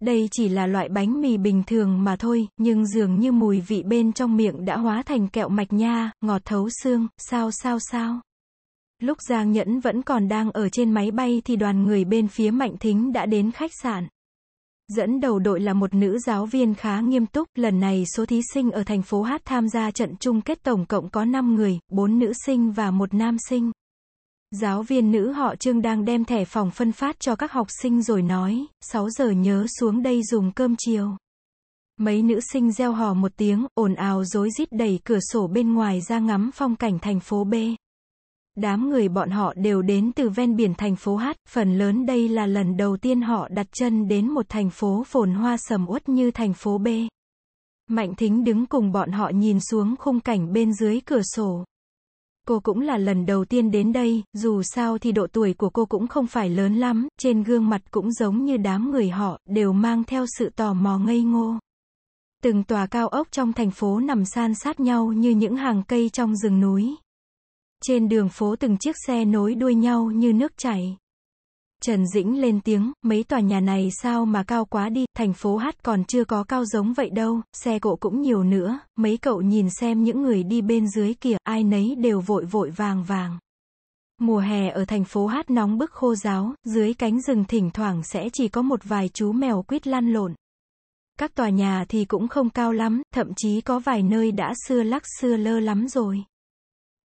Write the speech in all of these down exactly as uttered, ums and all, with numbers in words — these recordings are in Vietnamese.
Đây chỉ là loại bánh mì bình thường mà thôi, nhưng dường như mùi vị bên trong miệng đã hóa thành kẹo mạch nha, ngọt thấu xương, sao sao sao. Lúc Giang Nhẫn vẫn còn đang ở trên máy bay thì đoàn người bên phía Mạnh Thính đã đến khách sạn. Dẫn đầu đội là một nữ giáo viên khá nghiêm túc, lần này số thí sinh ở thành phố Hát tham gia trận chung kết tổng cộng có năm người, bốn nữ sinh và một nam sinh. Giáo viên nữ họ Trương đang đem thẻ phòng phân phát cho các học sinh rồi nói, sáu giờ nhớ xuống đây dùng cơm chiều. Mấy nữ sinh reo hò một tiếng, ồn ào rối rít đẩy cửa sổ bên ngoài ra ngắm phong cảnh thành phố B. Đám người bọn họ đều đến từ ven biển thành phố Hát, phần lớn đây là lần đầu tiên họ đặt chân đến một thành phố phồn hoa sầm uất như thành phố B. Mạnh Thính đứng cùng bọn họ nhìn xuống khung cảnh bên dưới cửa sổ. Cô cũng là lần đầu tiên đến đây, dù sao thì độ tuổi của cô cũng không phải lớn lắm, trên gương mặt cũng giống như đám người họ, đều mang theo sự tò mò ngây ngô. Từng tòa cao ốc trong thành phố nằm san sát nhau như những hàng cây trong rừng núi. Trên đường phố từng chiếc xe nối đuôi nhau như nước chảy. Trần Dĩnh lên tiếng, mấy tòa nhà này sao mà cao quá đi, thành phố Hát còn chưa có cao giống vậy đâu, xe cộ cũng nhiều nữa, mấy cậu nhìn xem những người đi bên dưới kìa, ai nấy đều vội vội vàng vàng. Mùa hè ở thành phố Hát nóng bức khô ráo, dưới cánh rừng thỉnh thoảng sẽ chỉ có một vài chú mèo quýt lăn lộn. Các tòa nhà thì cũng không cao lắm, thậm chí có vài nơi đã xưa lắc xưa lơ lắm rồi.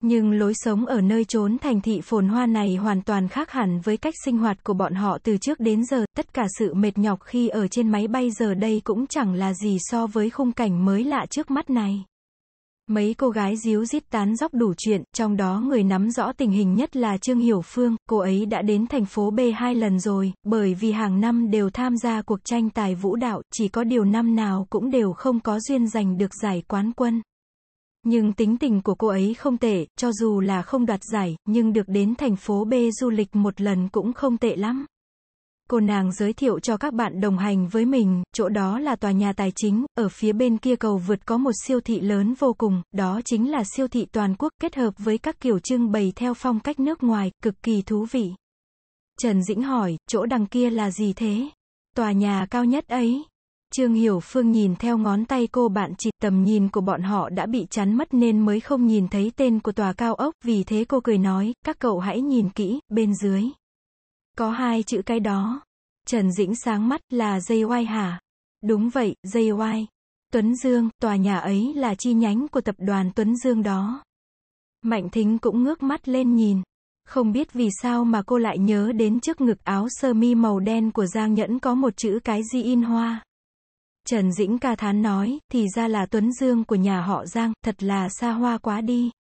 Nhưng lối sống ở nơi chốn thành thị phồn hoa này hoàn toàn khác hẳn với cách sinh hoạt của bọn họ từ trước đến giờ, tất cả sự mệt nhọc khi ở trên máy bay giờ đây cũng chẳng là gì so với khung cảnh mới lạ trước mắt này. Mấy cô gái ríu rít tán dóc đủ chuyện, trong đó người nắm rõ tình hình nhất là Trương Hiểu Phương, cô ấy đã đến thành phố B hai lần rồi, bởi vì hàng năm đều tham gia cuộc tranh tài vũ đạo, chỉ có điều năm nào cũng đều không có duyên giành được giải quán quân. Nhưng tính tình của cô ấy không tệ, cho dù là không đoạt giải, nhưng được đến thành phố B du lịch một lần cũng không tệ lắm. Cô nàng giới thiệu cho các bạn đồng hành với mình, chỗ đó là tòa nhà tài chính, ở phía bên kia cầu vượt có một siêu thị lớn vô cùng, đó chính là siêu thị toàn quốc kết hợp với các kiểu trưng bày theo phong cách nước ngoài, cực kỳ thú vị. Trần Dĩnh hỏi, chỗ đằng kia là gì thế? Tòa nhà cao nhất ấy. Trương Hiểu Phương nhìn theo ngón tay cô bạn chỉ, tầm nhìn của bọn họ đã bị chắn mất nên mới không nhìn thấy tên của tòa cao ốc, vì thế cô cười nói, các cậu hãy nhìn kỹ, bên dưới. Có hai chữ cái đó. Trần Dĩnh sáng mắt, là gi oai hả? Đúng vậy, gi oai. Tuấn Dương, tòa nhà ấy là chi nhánh của tập đoàn Tuấn Dương đó. Mạnh Thính cũng ngước mắt lên nhìn. Không biết vì sao mà cô lại nhớ đến trước ngực áo sơ mi màu đen của Giang Nhẫn có một chữ cái di in hoa. Trần Dĩnh ca thán nói, thì ra là Tuấn Dương của nhà họ Giang, thật là xa hoa quá đi.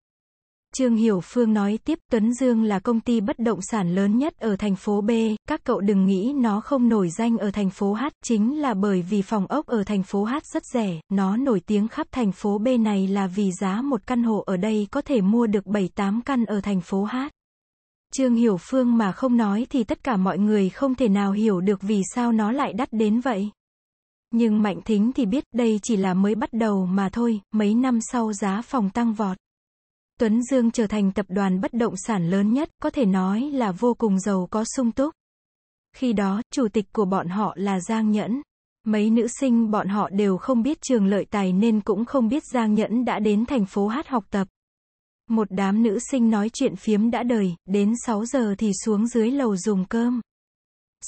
Trương Hiểu Phương nói tiếp, Tuấn Dương là công ty bất động sản lớn nhất ở thành phố B, các cậu đừng nghĩ nó không nổi danh ở thành phố H, chính là bởi vì phòng ốc ở thành phố H rất rẻ, nó nổi tiếng khắp thành phố B này là vì giá một căn hộ ở đây có thể mua được bảy tám căn ở thành phố H. Trương Hiểu Phương mà không nói thì tất cả mọi người không thể nào hiểu được vì sao nó lại đắt đến vậy. Nhưng Mạnh Thính thì biết đây chỉ là mới bắt đầu mà thôi, mấy năm sau giá phòng tăng vọt. Tuấn Dương trở thành tập đoàn bất động sản lớn nhất, có thể nói là vô cùng giàu có sung túc. Khi đó, chủ tịch của bọn họ là Giang Nhẫn. Mấy nữ sinh bọn họ đều không biết trường lợi tài nên cũng không biết Giang Nhẫn đã đến thành phố Hát học tập. Một đám nữ sinh nói chuyện phiếm đã đời, đến sáu giờ thì xuống dưới lầu dùng cơm.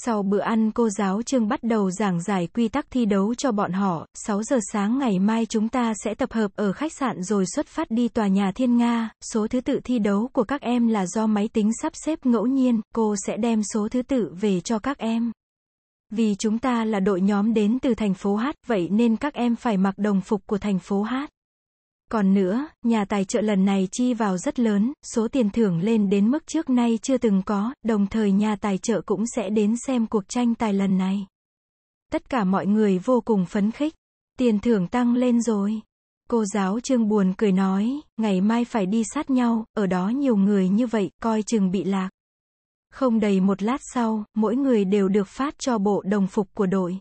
Sau bữa ăn cô giáo Trương bắt đầu giảng giải quy tắc thi đấu cho bọn họ, sáu giờ sáng ngày mai chúng ta sẽ tập hợp ở khách sạn rồi xuất phát đi tòa nhà Thiên Nga, số thứ tự thi đấu của các em là do máy tính sắp xếp ngẫu nhiên, cô sẽ đem số thứ tự về cho các em. Vì chúng ta là đội nhóm đến từ thành phố Hát, vậy nên các em phải mặc đồng phục của thành phố Hát. Còn nữa, nhà tài trợ lần này chi vào rất lớn, số tiền thưởng lên đến mức trước nay chưa từng có, đồng thời nhà tài trợ cũng sẽ đến xem cuộc tranh tài lần này. Tất cả mọi người vô cùng phấn khích, tiền thưởng tăng lên rồi. Cô giáo Trương buồn cười nói, ngày mai phải đi sát nhau, ở đó nhiều người như vậy, coi chừng bị lạc. Không đầy một lát sau, mỗi người đều được phát cho bộ đồng phục của đội.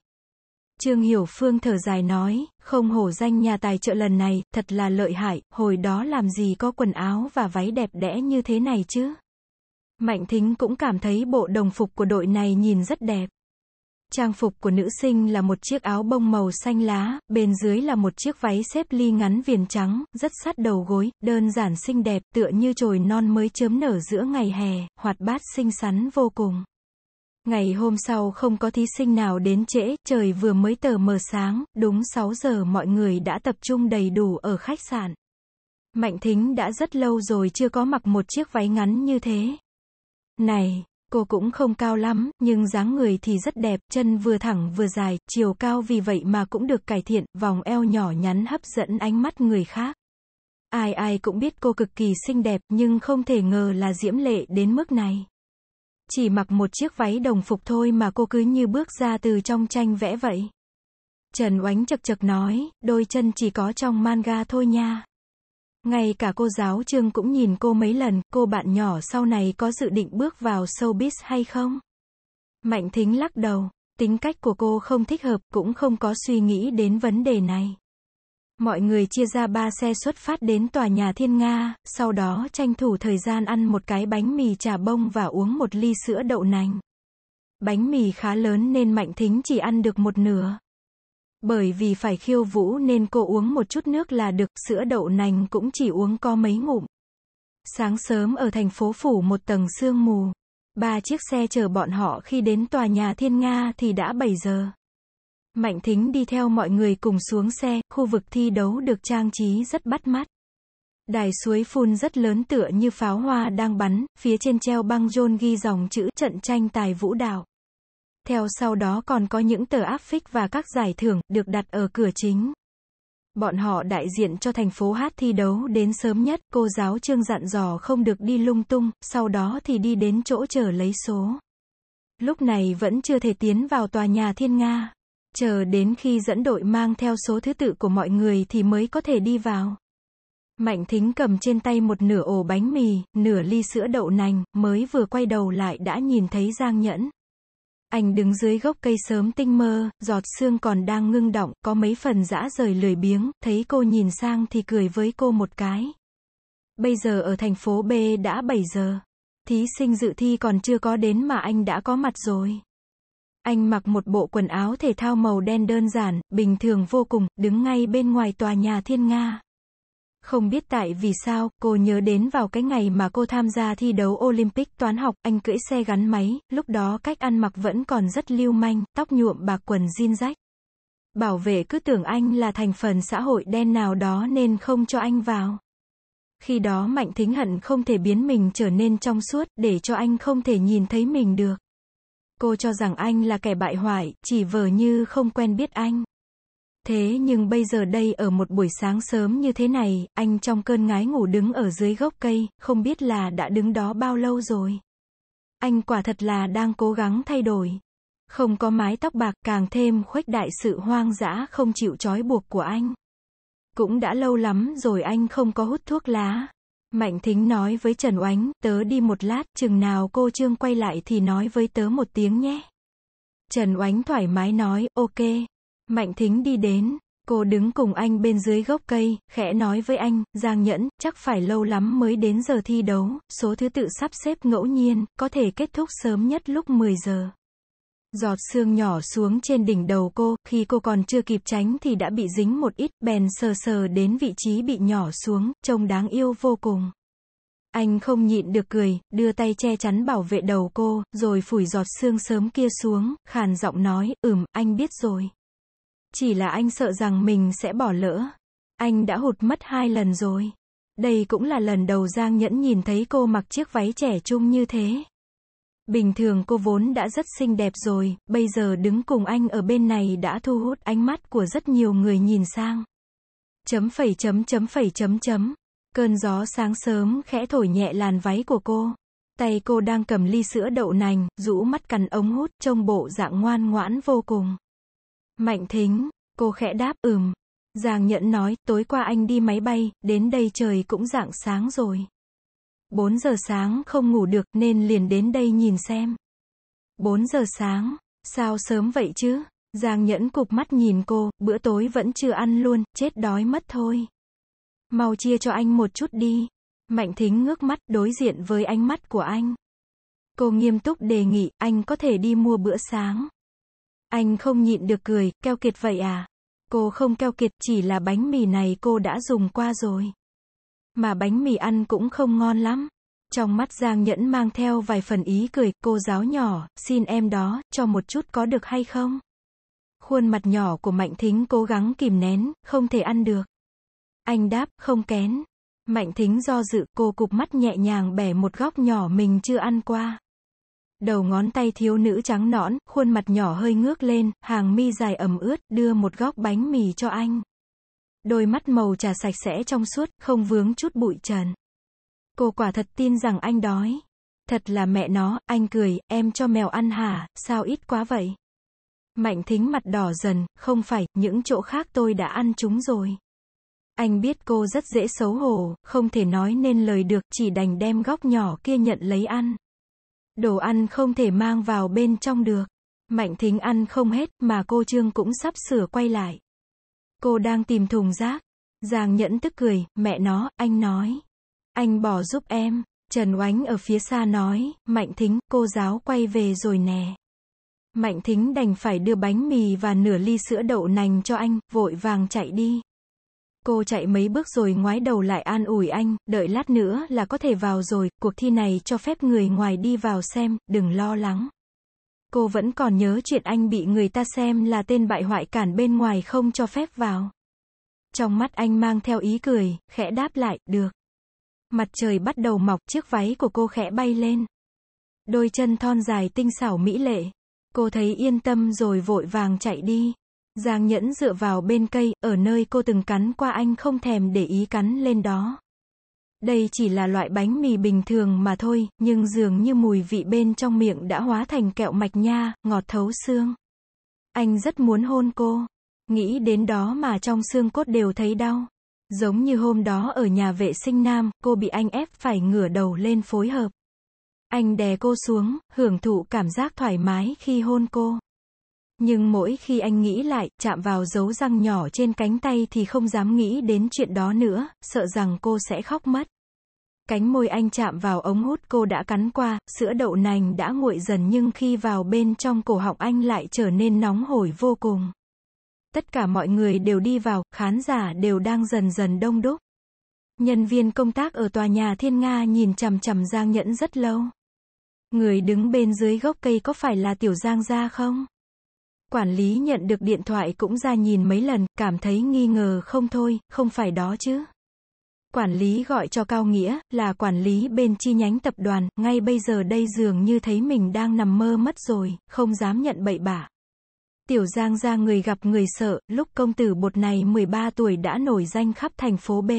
Trương Hiểu Phương thở dài nói, không hổ danh nhà tài trợ lần này, thật là lợi hại, hồi đó làm gì có quần áo và váy đẹp đẽ như thế này chứ. Mạnh Thính cũng cảm thấy bộ đồng phục của đội này nhìn rất đẹp. Trang phục của nữ sinh là một chiếc áo bông màu xanh lá, bên dưới là một chiếc váy xếp ly ngắn viền trắng, rất sát đầu gối, đơn giản xinh đẹp, tựa như chồi non mới chớm nở giữa ngày hè, hoạt bát xinh xắn vô cùng. Ngày hôm sau không có thí sinh nào đến trễ, trời vừa mới tờ mờ sáng, đúng sáu giờ mọi người đã tập trung đầy đủ ở khách sạn. Mạnh Thính đã rất lâu rồi chưa có mặc một chiếc váy ngắn như thế. Này, cô cũng không cao lắm, nhưng dáng người thì rất đẹp, chân vừa thẳng vừa dài, chiều cao vì vậy mà cũng được cải thiện, vòng eo nhỏ nhắn hấp dẫn ánh mắt người khác. Ai ai cũng biết cô cực kỳ xinh đẹp, nhưng không thể ngờ là diễm lệ đến mức này. Chỉ mặc một chiếc váy đồng phục thôi mà cô cứ như bước ra từ trong tranh vẽ vậy. Trần Oánh chực chực nói, đôi chân chỉ có trong manga thôi nha. Ngay cả cô giáo Trương cũng nhìn cô mấy lần, cô bạn nhỏ sau này có dự định bước vào showbiz hay không? Mạnh Thính lắc đầu, tính cách của cô không thích hợp, cũng không có suy nghĩ đến vấn đề này. Mọi người chia ra ba xe xuất phát đến tòa nhà Thiên Nga, sau đó tranh thủ thời gian ăn một cái bánh mì trà bông và uống một ly sữa đậu nành. Bánh mì khá lớn nên Mạnh Thính chỉ ăn được một nửa. Bởi vì phải khiêu vũ nên cô uống một chút nước là được, sữa đậu nành cũng chỉ uống có mấy ngụm. Sáng sớm ở thành phố phủ một tầng sương mù. Ba chiếc xe chở bọn họ khi đến tòa nhà Thiên Nga thì đã bảy giờ. Mạnh Thính đi theo mọi người cùng xuống xe, khu vực thi đấu được trang trí rất bắt mắt. Đài suối phun rất lớn tựa như pháo hoa đang bắn, phía trên treo băng rôn ghi dòng chữ trận tranh tài vũ đạo. Theo sau đó còn có những tờ áp phích và các giải thưởng, được đặt ở cửa chính. Bọn họ đại diện cho thành phố hát thi đấu đến sớm nhất, cô giáo Trương dặn dò không được đi lung tung, sau đó thì đi đến chỗ chờ lấy số. Lúc này vẫn chưa thể tiến vào tòa nhà Thiên Nga. Chờ đến khi dẫn đội mang theo số thứ tự của mọi người thì mới có thể đi vào. Mạnh Thính cầm trên tay một nửa ổ bánh mì, nửa ly sữa đậu nành, mới vừa quay đầu lại đã nhìn thấy Giang Nhẫn. Anh đứng dưới gốc cây sớm tinh mơ, giọt sương còn đang ngưng đọng, có mấy phần dã rời lười biếng, thấy cô nhìn sang thì cười với cô một cái. Bây giờ ở thành phố B đã bảy giờ. Thí sinh dự thi còn chưa có đến mà anh đã có mặt rồi. Anh mặc một bộ quần áo thể thao màu đen đơn giản, bình thường vô cùng, đứng ngay bên ngoài tòa nhà Thiên Nga. Không biết tại vì sao, cô nhớ đến vào cái ngày mà cô tham gia thi đấu Olympic toán học, anh cưỡi xe gắn máy, lúc đó cách ăn mặc vẫn còn rất lưu manh, tóc nhuộm bạc quần jean rách. Bảo vệ cứ tưởng anh là thành phần xã hội đen nào đó nên không cho anh vào. Khi đó Mạnh Thính hận không thể biến mình trở nên trong suốt, để cho anh không thể nhìn thấy mình được. Cô cho rằng anh là kẻ bại hoại, chỉ vờ như không quen biết anh. Thế nhưng bây giờ đây ở một buổi sáng sớm như thế này, anh trong cơn ngái ngủ đứng ở dưới gốc cây, không biết là đã đứng đó bao lâu rồi. Anh quả thật là đang cố gắng thay đổi. Không có mái tóc bạc càng thêm khuếch đại sự hoang dã không chịu trói buộc của anh. Cũng đã lâu lắm rồi anh không có hút thuốc lá. Mạnh Thính nói với Trần Oánh, tớ đi một lát, chừng nào cô Trương quay lại thì nói với tớ một tiếng nhé. Trần Oánh thoải mái nói, ok. Mạnh Thính đi đến, cô đứng cùng anh bên dưới gốc cây, khẽ nói với anh, Giang Nhẫn, chắc phải lâu lắm mới đến giờ thi đấu, số thứ tự sắp xếp ngẫu nhiên, có thể kết thúc sớm nhất lúc mười giờ. Giọt sương nhỏ xuống trên đỉnh đầu cô, khi cô còn chưa kịp tránh thì đã bị dính một ít, bèn sờ sờ đến vị trí bị nhỏ xuống, trông đáng yêu vô cùng. Anh không nhịn được cười, đưa tay che chắn bảo vệ đầu cô, rồi phủi giọt sương sớm kia xuống, khàn giọng nói, ừm, anh biết rồi. Chỉ là anh sợ rằng mình sẽ bỏ lỡ. Anh đã hụt mất hai lần rồi. Đây cũng là lần đầu Giang Nhẫn nhìn thấy cô mặc chiếc váy trẻ trung như thế. Bình thường cô vốn đã rất xinh đẹp rồi, bây giờ đứng cùng anh ở bên này đã thu hút ánh mắt của rất nhiều người nhìn sang. Chấm phẩy chấm chấm phẩy chấm chấm. Cơn gió sáng sớm khẽ thổi nhẹ làn váy của cô. Tay cô đang cầm ly sữa đậu nành, rũ mắt cắn ống hút, trông bộ dạng ngoan ngoãn vô cùng. Mạnh Thính, cô khẽ đáp, ừm. Giang Nhẫn nói, tối qua anh đi máy bay, đến đây trời cũng rạng sáng rồi. bốn giờ sáng không ngủ được nên liền đến đây nhìn xem. bốn giờ sáng, sao sớm vậy chứ? Giang Nhẫn cụp mắt nhìn cô, bữa tối vẫn chưa ăn luôn, chết đói mất thôi. Mau chia cho anh một chút đi. Mạnh Thính ngước mắt đối diện với ánh mắt của anh. Cô nghiêm túc đề nghị, anh có thể đi mua bữa sáng. Anh không nhịn được cười, keo kiệt vậy à? Cô không keo kiệt, chỉ là bánh mì này cô đã dùng qua rồi. Mà bánh mì ăn cũng không ngon lắm. Trong mắt Giang Nhẫn mang theo vài phần ý cười, cô giáo nhỏ, xin em đó, cho một chút có được hay không? Khuôn mặt nhỏ của Mạnh Thính cố gắng kìm nén, không thể ăn được. Anh đáp, không kén. Mạnh Thính do dự, cô cụp mắt nhẹ nhàng bẻ một góc nhỏ mình chưa ăn qua. Đầu ngón tay thiếu nữ trắng nõn, khuôn mặt nhỏ hơi ngước lên, hàng mi dài ẩm ướt, đưa một góc bánh mì cho anh. Đôi mắt màu trà sạch sẽ trong suốt, không vướng chút bụi trần. Cô quả thật tin rằng anh đói. Thật là mẹ nó, anh cười, em cho mèo ăn hả, sao ít quá vậy? Mạnh Thính mặt đỏ dần, không phải, những chỗ khác tôi đã ăn chúng rồi. Anh biết cô rất dễ xấu hổ, không thể nói nên lời được, chỉ đành đem góc nhỏ kia nhận lấy ăn. Đồ ăn không thể mang vào bên trong được. Mạnh Thính ăn không hết, mà cô Trương cũng sắp sửa quay lại. Cô đang tìm thùng rác. Giang Nhẫn tức cười, mẹ nó, anh nói. Anh bỏ giúp em. Trần Oánh ở phía xa nói, Mạnh Thính, cô giáo quay về rồi nè. Mạnh Thính đành phải đưa bánh mì và nửa ly sữa đậu nành cho anh, vội vàng chạy đi. Cô chạy mấy bước rồi ngoái đầu lại an ủi anh, đợi lát nữa là có thể vào rồi, cuộc thi này cho phép người ngoài đi vào xem, đừng lo lắng. Cô vẫn còn nhớ chuyện anh bị người ta xem là tên bại hoại cản bên ngoài không cho phép vào. Trong mắt anh mang theo ý cười, khẽ đáp lại, được. Mặt trời bắt đầu mọc, chiếc váy của cô khẽ bay lên. Đôi chân thon dài tinh xảo mỹ lệ. Cô thấy yên tâm rồi vội vàng chạy đi. Giang Nhẫn dựa vào bên cây, ở nơi cô từng cắn qua anh không thèm để ý cắn lên đó. Đây chỉ là loại bánh mì bình thường mà thôi, nhưng dường như mùi vị bên trong miệng đã hóa thành kẹo mạch nha, ngọt thấu xương. Anh rất muốn hôn cô. Nghĩ đến đó mà trong xương cốt đều thấy đau. Giống như hôm đó ở nhà vệ sinh nam, cô bị anh ép phải ngửa đầu lên phối hợp. Anh đè cô xuống, hưởng thụ cảm giác thoải mái khi hôn cô. Nhưng mỗi khi anh nghĩ lại, chạm vào dấu răng nhỏ trên cánh tay thì không dám nghĩ đến chuyện đó nữa, sợ rằng cô sẽ khóc mất. Cánh môi anh chạm vào ống hút cô đã cắn qua, sữa đậu nành đã nguội dần nhưng khi vào bên trong cổ họng anh lại trở nên nóng hổi vô cùng. Tất cả mọi người đều đi vào, khán giả đều đang dần dần đông đúc. Nhân viên công tác ở tòa nhà Thiên Nga nhìn chằm chằm Giang Nhẫn rất lâu. Người đứng bên dưới gốc cây có phải là tiểu Giang gia không? Quản lý nhận được điện thoại cũng ra nhìn mấy lần, cảm thấy nghi ngờ không thôi, không phải đó chứ. Quản lý gọi cho Cao Nghĩa, là quản lý bên chi nhánh tập đoàn, ngay bây giờ đây dường như thấy mình đang nằm mơ mất rồi, không dám nhận bậy bạ. Tiểu Giang gia người gặp người sợ, lúc công tử bột này mười ba tuổi đã nổi danh khắp thành phố B.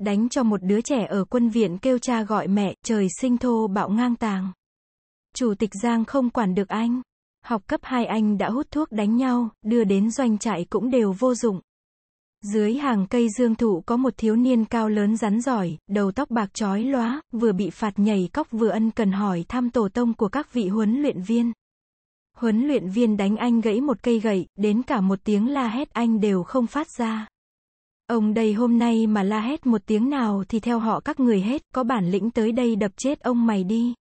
Đánh cho một đứa trẻ ở quân viện kêu cha gọi mẹ, trời sinh thô bạo ngang tàng. Chủ tịch Giang không quản được anh. Học cấp hai anh đã hút thuốc đánh nhau, đưa đến doanh trại cũng đều vô dụng. Dưới hàng cây dương thụ có một thiếu niên cao lớn rắn giỏi, đầu tóc bạc chói lóa, vừa bị phạt nhảy cóc vừa ân cần hỏi thăm tổ tông của các vị huấn luyện viên. Huấn luyện viên đánh anh gãy một cây gậy, đến cả một tiếng la hét anh đều không phát ra. Ông đây hôm nay mà la hét một tiếng nào thì theo họ các người hết, có bản lĩnh tới đây đập chết ông mày đi.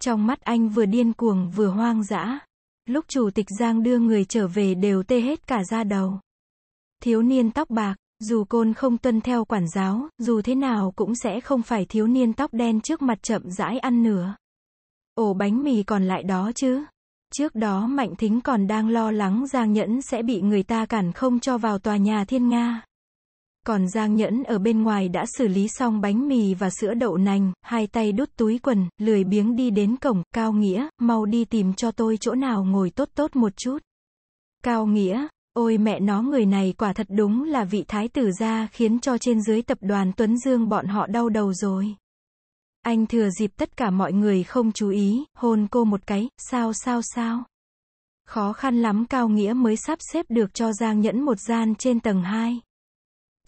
Trong mắt anh vừa điên cuồng vừa hoang dã. Lúc Chủ tịch Giang đưa người trở về đều tê hết cả da đầu. Thiếu niên tóc bạc, dù côn không tuân theo quản giáo, dù thế nào cũng sẽ không phải thiếu niên tóc đen trước mặt chậm rãi ăn nửa ổ bánh mì còn lại đó chứ. Trước đó Mạnh Thính còn đang lo lắng Giang Nhẫn sẽ bị người ta cản không cho vào tòa nhà Thiên Nga. Còn Giang Nhẫn ở bên ngoài đã xử lý xong bánh mì và sữa đậu nành, hai tay đút túi quần, lười biếng đi đến cổng, Cao Nghĩa, mau đi tìm cho tôi chỗ nào ngồi tốt tốt một chút. Cao Nghĩa, ôi mẹ nó người này quả thật đúng là vị thái tử gia khiến cho trên dưới tập đoàn Tuấn Dương bọn họ đau đầu rồi. Anh thừa dịp tất cả mọi người không chú ý, hôn cô một cái, sao sao sao. Khó khăn lắm Cao Nghĩa mới sắp xếp được cho Giang Nhẫn một gian trên tầng hai.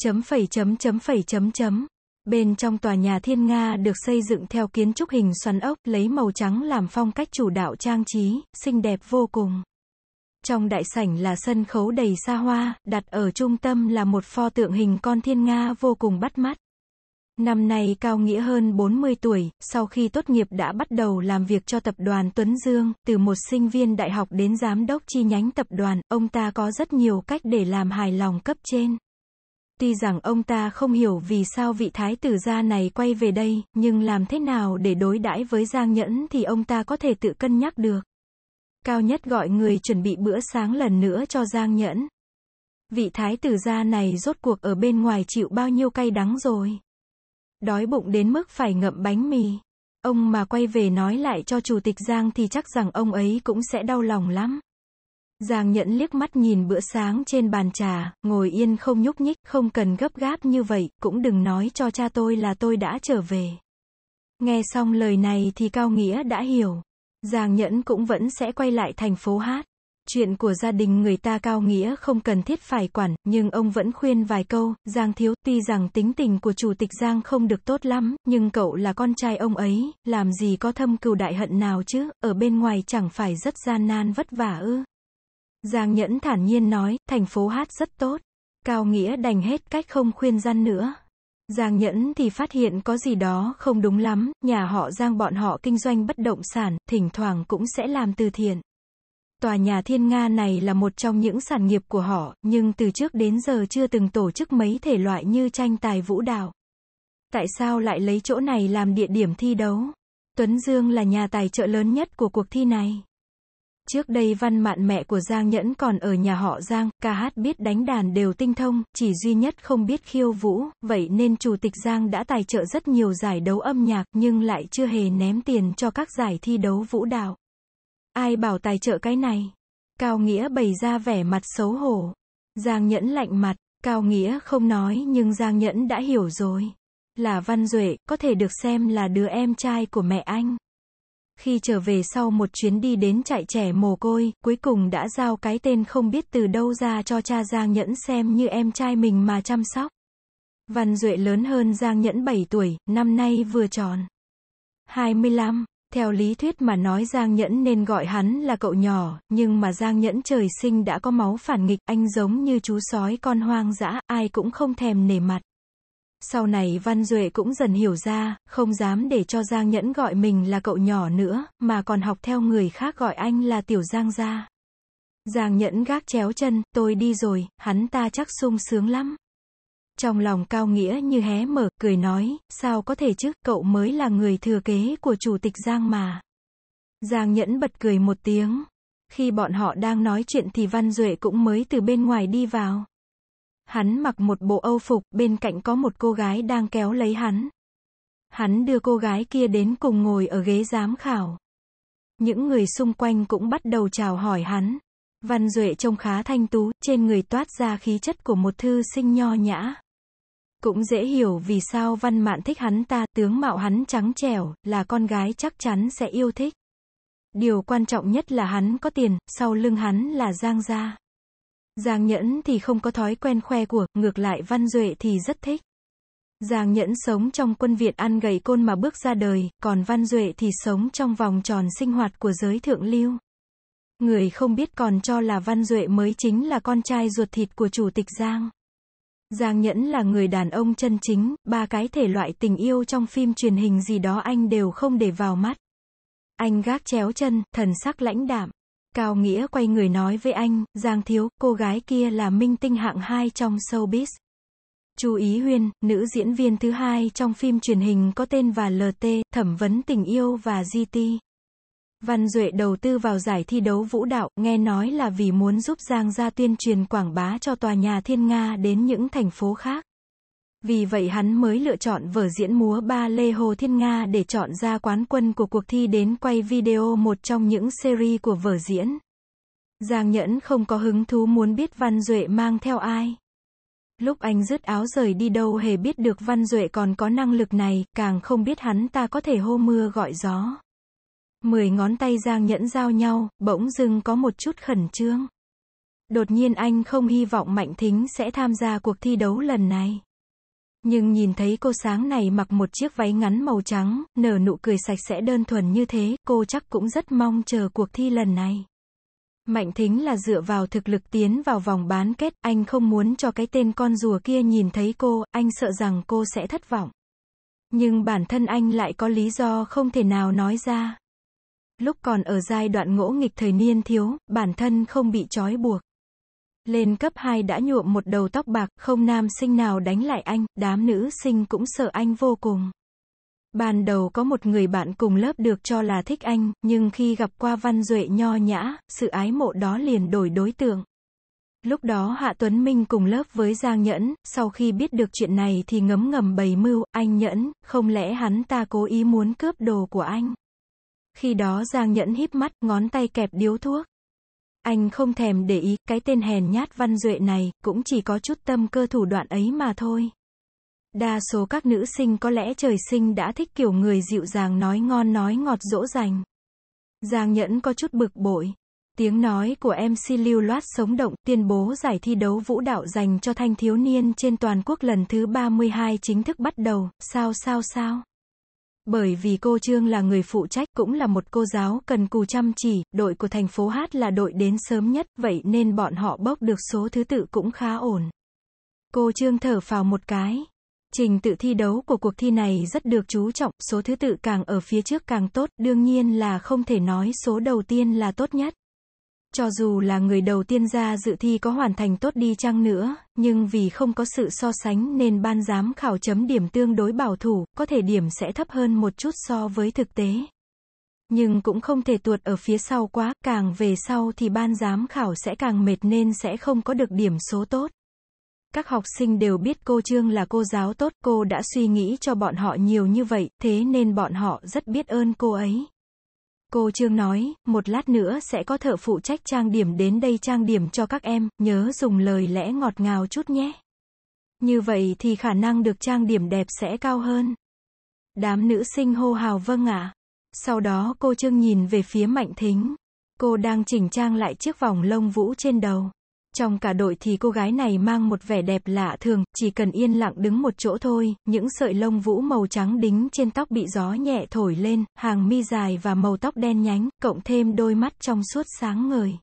Chấm phẩy chấm chấm phẩy chấm chấm. Bên trong tòa nhà Thiên Nga được xây dựng theo kiến trúc hình xoắn ốc, lấy màu trắng làm phong cách chủ đạo trang trí, xinh đẹp vô cùng. Trong đại sảnh là sân khấu đầy xa hoa, đặt ở trung tâm là một pho tượng hình con thiên nga vô cùng bắt mắt. Năm nay Cao Nghĩa hơn bốn mươi tuổi, sau khi tốt nghiệp đã bắt đầu làm việc cho tập đoàn Tuấn Dương, từ một sinh viên đại học đến giám đốc chi nhánh tập đoàn, ông ta có rất nhiều cách để làm hài lòng cấp trên. Tuy rằng ông ta không hiểu vì sao vị thái tử gia này quay về đây, nhưng làm thế nào để đối đãi với Giang Nhẫn thì ông ta có thể tự cân nhắc được. Cao Nhất gọi người chuẩn bị bữa sáng lần nữa cho Giang Nhẫn. Vị thái tử gia này rốt cuộc ở bên ngoài chịu bao nhiêu cay đắng rồi. Đói bụng đến mức phải ngậm bánh mì. Ông mà quay về nói lại cho Chủ tịch Giang thì chắc rằng ông ấy cũng sẽ đau lòng lắm. Giang Nhẫn liếc mắt nhìn bữa sáng trên bàn trà, ngồi yên không nhúc nhích, không cần gấp gáp như vậy, cũng đừng nói cho cha tôi là tôi đã trở về. Nghe xong lời này thì Cao Nghĩa đã hiểu. Giang Nhẫn cũng vẫn sẽ quay lại thành phố hát. Chuyện của gia đình người ta Cao Nghĩa không cần thiết phải quản, nhưng ông vẫn khuyên vài câu, Giang thiếu, tuy rằng tính tình của Chủ tịch Giang không được tốt lắm, nhưng cậu là con trai ông ấy, làm gì có thâm cừu đại hận nào chứ, ở bên ngoài chẳng phải rất gian nan vất vả ư. Giang Nhẫn thản nhiên nói, thành phố hát rất tốt. Cao Nghĩa đành hết cách không khuyên răn nữa. Giang Nhẫn thì phát hiện có gì đó không đúng lắm, nhà họ Giang bọn họ kinh doanh bất động sản, thỉnh thoảng cũng sẽ làm từ thiện. Tòa nhà Thiên Nga này là một trong những sản nghiệp của họ, nhưng từ trước đến giờ chưa từng tổ chức mấy thể loại như tranh tài vũ đạo. Tại sao lại lấy chỗ này làm địa điểm thi đấu? Tuấn Dương là nhà tài trợ lớn nhất của cuộc thi này. Trước đây Văn Mạn mẹ của Giang Nhẫn còn ở nhà họ Giang, ca hát biết đánh đàn đều tinh thông, chỉ duy nhất không biết khiêu vũ, vậy nên Chủ tịch Giang đã tài trợ rất nhiều giải đấu âm nhạc nhưng lại chưa hề ném tiền cho các giải thi đấu vũ đạo. Ai bảo tài trợ cái này? Cao Nghĩa bày ra vẻ mặt xấu hổ. Giang Nhẫn lạnh mặt, Cao Nghĩa không nói nhưng Giang Nhẫn đã hiểu rồi. Là Văn Duệ, có thể được xem là đứa em trai của mẹ anh. Khi trở về sau một chuyến đi đến trại trẻ mồ côi, cuối cùng đã giao cái tên không biết từ đâu ra cho cha Giang Nhẫn xem như em trai mình mà chăm sóc. Văn Duệ lớn hơn Giang Nhẫn bảy tuổi, năm nay vừa tròn hai mươi lăm. Theo lý thuyết mà nói Giang Nhẫn nên gọi hắn là cậu nhỏ, nhưng mà Giang Nhẫn trời sinh đã có máu phản nghịch, anh giống như chú sói con hoang dã, ai cũng không thèm nể mặt. Sau này Văn Duệ cũng dần hiểu ra, không dám để cho Giang Nhẫn gọi mình là cậu nhỏ nữa, mà còn học theo người khác gọi anh là tiểu Giang gia. Giang Nhẫn gác chéo chân, tôi đi rồi, hắn ta chắc sung sướng lắm. Trong lòng Cao Nghĩa như hé mở, cười nói, sao có thể chứ, cậu mới là người thừa kế của Chủ tịch Giang mà. Giang Nhẫn bật cười một tiếng. Khi bọn họ đang nói chuyện thì Văn Duệ cũng mới từ bên ngoài đi vào. Hắn mặc một bộ Âu phục, bên cạnh có một cô gái đang kéo lấy hắn. Hắn đưa cô gái kia đến cùng ngồi ở ghế giám khảo. Những người xung quanh cũng bắt đầu chào hỏi hắn. Văn Duệ trông khá thanh tú, trên người toát ra khí chất của một thư sinh nho nhã. Cũng dễ hiểu vì sao Văn Mạn thích hắn ta, tướng mạo hắn trắng trẻo, là con gái chắc chắn sẽ yêu thích. Điều quan trọng nhất là hắn có tiền, sau lưng hắn là Giang gia. Giang Nhẫn thì không có thói quen khoe của, ngược lại Văn Duệ thì rất thích. Giang Nhẫn sống trong quân Việt ăn gầy côn mà bước ra đời, còn Văn Duệ thì sống trong vòng tròn sinh hoạt của giới thượng lưu. Người không biết còn cho là Văn Duệ mới chính là con trai ruột thịt của Chủ tịch Giang. Giang Nhẫn là người đàn ông chân chính, ba cái thể loại tình yêu trong phim truyền hình gì đó anh đều không để vào mắt. Anh gác chéo chân, thần sắc lãnh đạm. Cao Nghĩa quay người nói với anh, Giang thiếu, cô gái kia là minh tinh hạng hai trong showbiz. Chu Ý Huyên, nữ diễn viên thứ hai trong phim truyền hình có tên và lờ tê, Thẩm vấn tình yêu và giê tê. Văn Duệ đầu tư vào giải thi đấu vũ đạo, nghe nói là vì muốn giúp Giang gia tuyên truyền quảng bá cho tòa nhà Thiên Nga đến những thành phố khác. Vì vậy hắn mới lựa chọn vở diễn múa ba lê Hồ Thiên Nga để chọn ra quán quân của cuộc thi đến quay video một trong những series của vở diễn. Giang Nhẫn không có hứng thú muốn biết Văn Duệ mang theo ai. Lúc anh rứt áo rời đi đâu hề biết được Văn Duệ còn có năng lực này, càng không biết hắn ta có thể hô mưa gọi gió. Mười ngón tay Giang Nhẫn giao nhau, bỗng dưng có một chút khẩn trương. Đột nhiên anh không hy vọng Mạnh Thính sẽ tham gia cuộc thi đấu lần này. Nhưng nhìn thấy cô sáng này mặc một chiếc váy ngắn màu trắng, nở nụ cười sạch sẽ đơn thuần như thế, cô chắc cũng rất mong chờ cuộc thi lần này. Mạnh Thính là dựa vào thực lực tiến vào vòng bán kết, anh không muốn cho cái tên con rùa kia nhìn thấy cô, anh sợ rằng cô sẽ thất vọng. Nhưng bản thân anh lại có lý do không thể nào nói ra. Lúc còn ở giai đoạn ngỗ nghịch thời niên thiếu, bản thân không bị trói buộc. Lên cấp hai đã nhuộm một đầu tóc bạc, không nam sinh nào đánh lại anh, đám nữ sinh cũng sợ anh vô cùng. Ban đầu có một người bạn cùng lớp được cho là thích anh, nhưng khi gặp qua Văn Duệ nho nhã, sự ái mộ đó liền đổi đối tượng. Lúc đó Hạ Tuấn Minh cùng lớp với Giang Nhẫn, sau khi biết được chuyện này thì ngấm ngầm bày mưu, anh Nhẫn, không lẽ hắn ta cố ý muốn cướp đồ của anh? Khi đó Giang Nhẫn híp mắt, ngón tay kẹp điếu thuốc. Anh không thèm để ý, cái tên hèn nhát Văn Duệ này, cũng chỉ có chút tâm cơ thủ đoạn ấy mà thôi. Đa số các nữ sinh có lẽ trời sinh đã thích kiểu người dịu dàng nói ngon nói ngọt dỗ dành. Giang Nhẫn có chút bực bội. Tiếng nói của em xê lưu loát sống động, tuyên bố giải thi đấu vũ đạo dành cho thanh thiếu niên trên toàn quốc lần thứ ba mươi hai chính thức bắt đầu, sao sao sao. Bởi vì cô Trương là người phụ trách, cũng là một cô giáo cần cù chăm chỉ, đội của thành phố Hát là đội đến sớm nhất, vậy nên bọn họ bốc được số thứ tự cũng khá ổn. Cô Trương thở phào một cái. Trình tự thi đấu của cuộc thi này rất được chú trọng, số thứ tự càng ở phía trước càng tốt, đương nhiên là không thể nói số đầu tiên là tốt nhất. Cho dù là người đầu tiên ra dự thi có hoàn thành tốt đi chăng nữa, nhưng vì không có sự so sánh nên ban giám khảo chấm điểm tương đối bảo thủ, có thể điểm sẽ thấp hơn một chút so với thực tế. Nhưng cũng không thể tuột ở phía sau quá, càng về sau thì ban giám khảo sẽ càng mệt nên sẽ không có được điểm số tốt. Các học sinh đều biết cô Trương là cô giáo tốt, cô đã suy nghĩ cho bọn họ nhiều như vậy, thế nên bọn họ rất biết ơn cô ấy. Cô Trương nói, một lát nữa sẽ có thợ phụ trách trang điểm đến đây trang điểm cho các em, nhớ dùng lời lẽ ngọt ngào chút nhé. Như vậy thì khả năng được trang điểm đẹp sẽ cao hơn. Đám nữ sinh hô hào vâng ạ. Sau đó cô Trương nhìn về phía Mạnh Thính. Cô đang chỉnh trang lại chiếc vòng lông vũ trên đầu. Trong cả đội thì cô gái này mang một vẻ đẹp lạ thường, chỉ cần yên lặng đứng một chỗ thôi, những sợi lông vũ màu trắng đính trên tóc bị gió nhẹ thổi lên, hàng mi dài và màu tóc đen nhánh, cộng thêm đôi mắt trong suốt sáng ngời.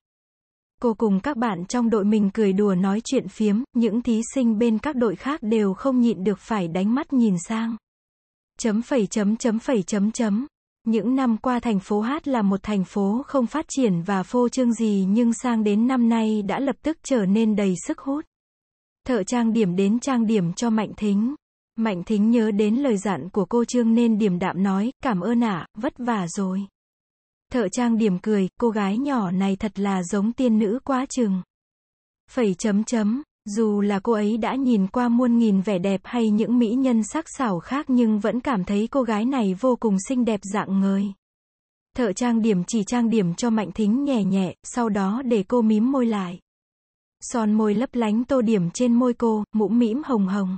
Cô cùng các bạn trong đội mình cười đùa nói chuyện phiếm, những thí sinh bên các đội khác đều không nhịn được phải đánh mắt nhìn sang. Chấm phẩy chấm chấm phẩy chấm chấm. Những năm qua thành phố Hát là một thành phố không phát triển và phô trương gì nhưng sang đến năm nay đã lập tức trở nên đầy sức hút. Thợ trang điểm đến trang điểm cho Mạnh Thính. Mạnh Thính nhớ đến lời dặn của cô Trương nên điềm đạm nói, cảm ơn ạ, à, vất vả rồi. Thợ trang điểm cười, cô gái nhỏ này thật là giống tiên nữ quá chừng. Phẩy chấm chấm. Dù là cô ấy đã nhìn qua muôn nghìn vẻ đẹp hay những mỹ nhân sắc sảo khác nhưng vẫn cảm thấy cô gái này vô cùng xinh đẹp rạng ngời. Thợ trang điểm chỉ trang điểm cho Mạnh Thính nhẹ nhẹ, sau đó để cô mím môi lại. Son môi lấp lánh tô điểm trên môi cô, mũm mĩm hồng hồng.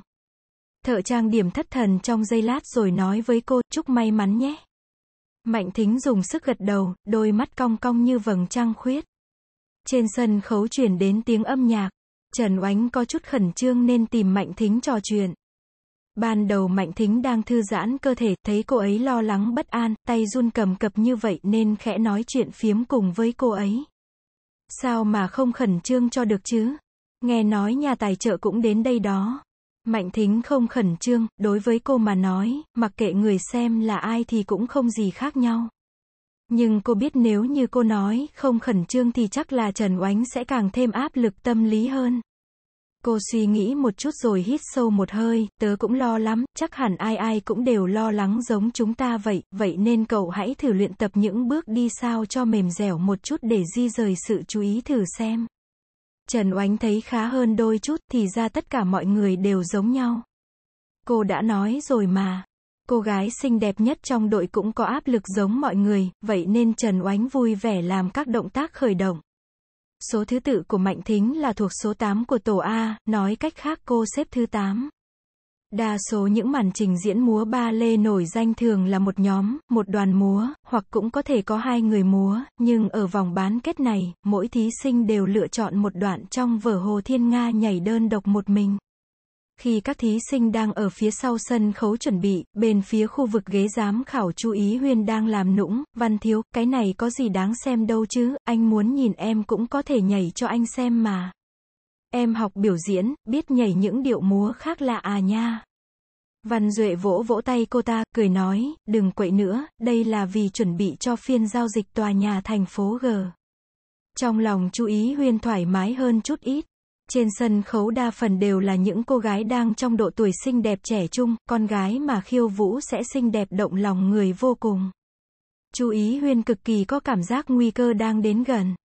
Thợ trang điểm thất thần trong giây lát rồi nói với cô, chúc may mắn nhé. Mạnh Thính dùng sức gật đầu, đôi mắt cong cong như vầng trăng khuyết. Trên sân khấu chuyển đến tiếng âm nhạc. Trần Oánh có chút khẩn trương nên tìm Mạnh Thính trò chuyện. Ban đầu Mạnh Thính đang thư giãn cơ thể, thấy cô ấy lo lắng bất an, tay run cầm cập như vậy nên khẽ nói chuyện phiếm cùng với cô ấy. Sao mà không khẩn trương cho được chứ? Nghe nói nhà tài trợ cũng đến đây đó. Mạnh Thính không khẩn trương, đối với cô mà nói, mặc kệ người xem là ai thì cũng không gì khác nhau. Nhưng cô biết nếu như cô nói không khẩn trương thì chắc là Trần Oánh sẽ càng thêm áp lực tâm lý hơn. Cô suy nghĩ một chút rồi hít sâu một hơi, tớ cũng lo lắm, chắc hẳn ai ai cũng đều lo lắng giống chúng ta vậy, vậy nên cậu hãy thử luyện tập những bước đi sao cho mềm dẻo một chút để di rời sự chú ý thử xem. Trần Oánh thấy khá hơn đôi chút thì ra tất cả mọi người đều giống nhau. Cô đã nói rồi mà. Cô gái xinh đẹp nhất trong đội cũng có áp lực giống mọi người, vậy nên Trần Oánh vui vẻ làm các động tác khởi động. Số thứ tự của Mạnh Thính là thuộc số tám của tổ A, nói cách khác cô xếp thứ tám. Đa số những màn trình diễn múa ba lê nổi danh thường là một nhóm, một đoàn múa, hoặc cũng có thể có hai người múa, nhưng ở vòng bán kết này, mỗi thí sinh đều lựa chọn một đoạn trong vở Hồ Thiên Nga nhảy đơn độc một mình. Khi các thí sinh đang ở phía sau sân khấu chuẩn bị, bên phía khu vực ghế giám khảo Chu Ý Huyên đang làm nũng, Văn thiếu, cái này có gì đáng xem đâu chứ, anh muốn nhìn em cũng có thể nhảy cho anh xem mà. Em học biểu diễn, biết nhảy những điệu múa khác lạ à nha. Văn Duệ vỗ vỗ tay cô ta, cười nói, đừng quậy nữa, đây là vì chuẩn bị cho phiên giao dịch tòa nhà thành phố G. Trong lòng Chu Ý Huyên thoải mái hơn chút ít. Trên sân khấu đa phần đều là những cô gái đang trong độ tuổi xinh đẹp trẻ trung, con gái mà khiêu vũ sẽ xinh đẹp động lòng người vô cùng. Chu Ý Huyên cực kỳ có cảm giác nguy cơ đang đến gần.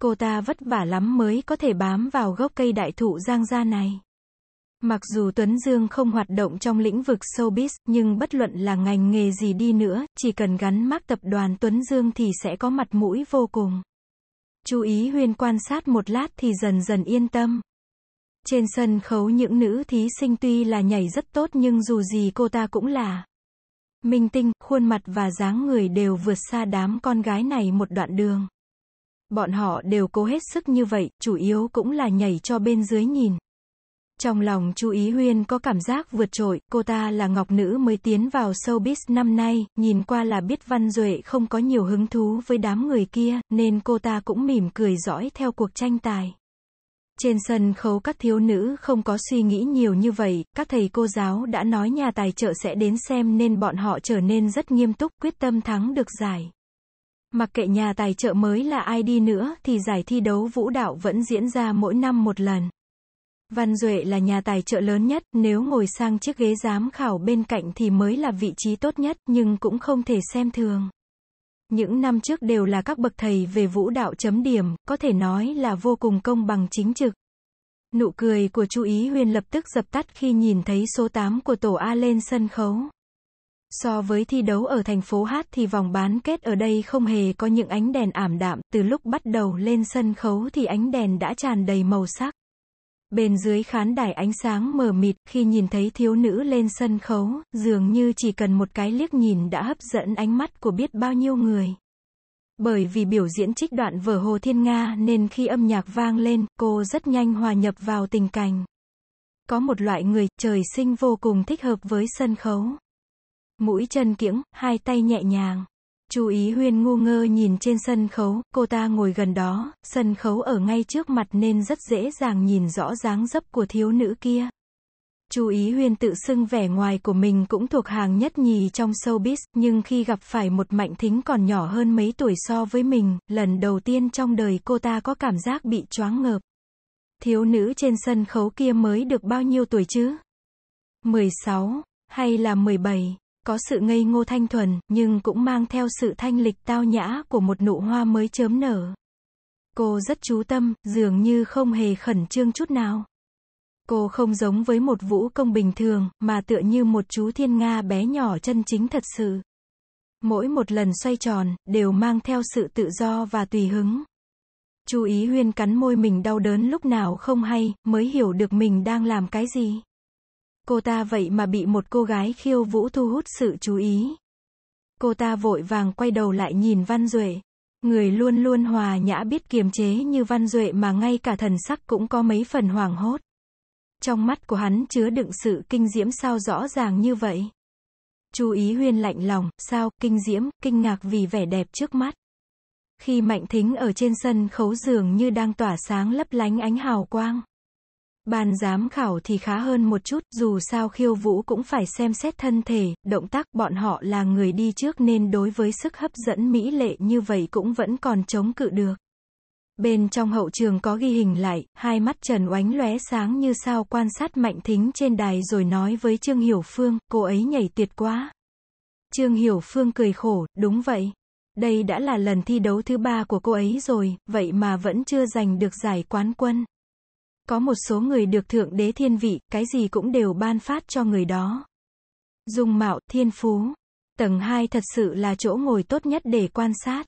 Cô ta vất vả lắm mới có thể bám vào gốc cây đại thụ Giang gia này. Mặc dù Tuấn Dương không hoạt động trong lĩnh vực showbiz, nhưng bất luận là ngành nghề gì đi nữa, chỉ cần gắn mác tập đoàn Tuấn Dương thì sẽ có mặt mũi vô cùng. Chu Ý Huyên quan sát một lát thì dần dần yên tâm. Trên sân khấu những nữ thí sinh tuy là nhảy rất tốt nhưng dù gì cô ta cũng là minh tinh, khuôn mặt và dáng người đều vượt xa đám con gái này một đoạn đường. Bọn họ đều cố hết sức như vậy, chủ yếu cũng là nhảy cho bên dưới nhìn. Trong lòng Chu Ý Huyên có cảm giác vượt trội, cô ta là ngọc nữ mới tiến vào showbiz năm nay, nhìn qua là biết Văn Duệ không có nhiều hứng thú với đám người kia, nên cô ta cũng mỉm cười dõi theo cuộc tranh tài. Trên sân khấu các thiếu nữ không có suy nghĩ nhiều như vậy, các thầy cô giáo đã nói nhà tài trợ sẽ đến xem nên bọn họ trở nên rất nghiêm túc, quyết tâm thắng được giải. Mặc kệ nhà tài trợ mới là ai đi nữa thì giải thi đấu vũ đạo vẫn diễn ra mỗi năm một lần. Văn Duệ là nhà tài trợ lớn nhất, nếu ngồi sang chiếc ghế giám khảo bên cạnh thì mới là vị trí tốt nhất, nhưng cũng không thể xem thường. Những năm trước đều là các bậc thầy về vũ đạo chấm điểm, có thể nói là vô cùng công bằng chính trực. Nụ cười của Chu Ý Huyên lập tức dập tắt khi nhìn thấy số tám của tổ A lên sân khấu. So với thi đấu ở thành phố H thì vòng bán kết ở đây không hề có những ánh đèn ảm đạm, từ lúc bắt đầu lên sân khấu thì ánh đèn đã tràn đầy màu sắc. Bên dưới khán đài ánh sáng mờ mịt, khi nhìn thấy thiếu nữ lên sân khấu, dường như chỉ cần một cái liếc nhìn đã hấp dẫn ánh mắt của biết bao nhiêu người. Bởi vì biểu diễn trích đoạn vở Hồ Thiên Nga nên khi âm nhạc vang lên, cô rất nhanh hòa nhập vào tình cảnh. Có một loại người trời sinh vô cùng thích hợp với sân khấu. Mũi chân kiễng, hai tay nhẹ nhàng. Chu Ý Huyên ngu ngơ nhìn trên sân khấu, cô ta ngồi gần đó, sân khấu ở ngay trước mặt nên rất dễ dàng nhìn rõ dáng dấp của thiếu nữ kia. Chu Ý Huyên tự xưng vẻ ngoài của mình cũng thuộc hàng nhất nhì trong showbiz, nhưng khi gặp phải một Mạnh Thính còn nhỏ hơn mấy tuổi so với mình, lần đầu tiên trong đời cô ta có cảm giác bị choáng ngợp. Thiếu nữ trên sân khấu kia mới được bao nhiêu tuổi chứ? mười sáu, hay là mười bảy? Có sự ngây ngô thanh thuần, nhưng cũng mang theo sự thanh lịch tao nhã của một nụ hoa mới chớm nở. Cô rất chú tâm, dường như không hề khẩn trương chút nào. Cô không giống với một vũ công bình thường, mà tựa như một chú thiên nga bé nhỏ chân chính thật sự. Mỗi một lần xoay tròn, đều mang theo sự tự do và tùy hứng. Chu Ý Huyên cắn môi mình đau đớn lúc nào không hay, mới hiểu được mình đang làm cái gì. Cô ta vậy mà bị một cô gái khiêu vũ thu hút sự chú ý. Cô ta vội vàng quay đầu lại nhìn Văn Duệ. Người luôn luôn hòa nhã biết kiềm chế như Văn Duệ mà ngay cả thần sắc cũng có mấy phần hoảng hốt. Trong mắt của hắn chứa đựng sự kinh diễm sao rõ ràng như vậy. Chu Ý Huyên lạnh lòng, sao, kinh diễm, kinh ngạc vì vẻ đẹp trước mắt. Khi Mạnh Thính ở trên sân khấu dường như đang tỏa sáng lấp lánh ánh hào quang. Ban giám khảo thì khá hơn một chút, dù sao khiêu vũ cũng phải xem xét thân thể, động tác, bọn họ là người đi trước nên đối với sức hấp dẫn mỹ lệ như vậy cũng vẫn còn chống cự được. Bên trong hậu trường có ghi hình lại, hai mắt Trần Oánh lóe sáng như sao quan sát Mạnh Thính trên đài rồi nói với Trương Hiểu Phương, cô ấy nhảy tuyệt quá. Trương Hiểu Phương cười khổ, đúng vậy. Đây đã là lần thi đấu thứ ba của cô ấy rồi, vậy mà vẫn chưa giành được giải quán quân. Có một số người được thượng đế thiên vị, cái gì cũng đều ban phát cho người đó. Dung mạo, thiên phú. Tầng hai thật sự là chỗ ngồi tốt nhất để quan sát.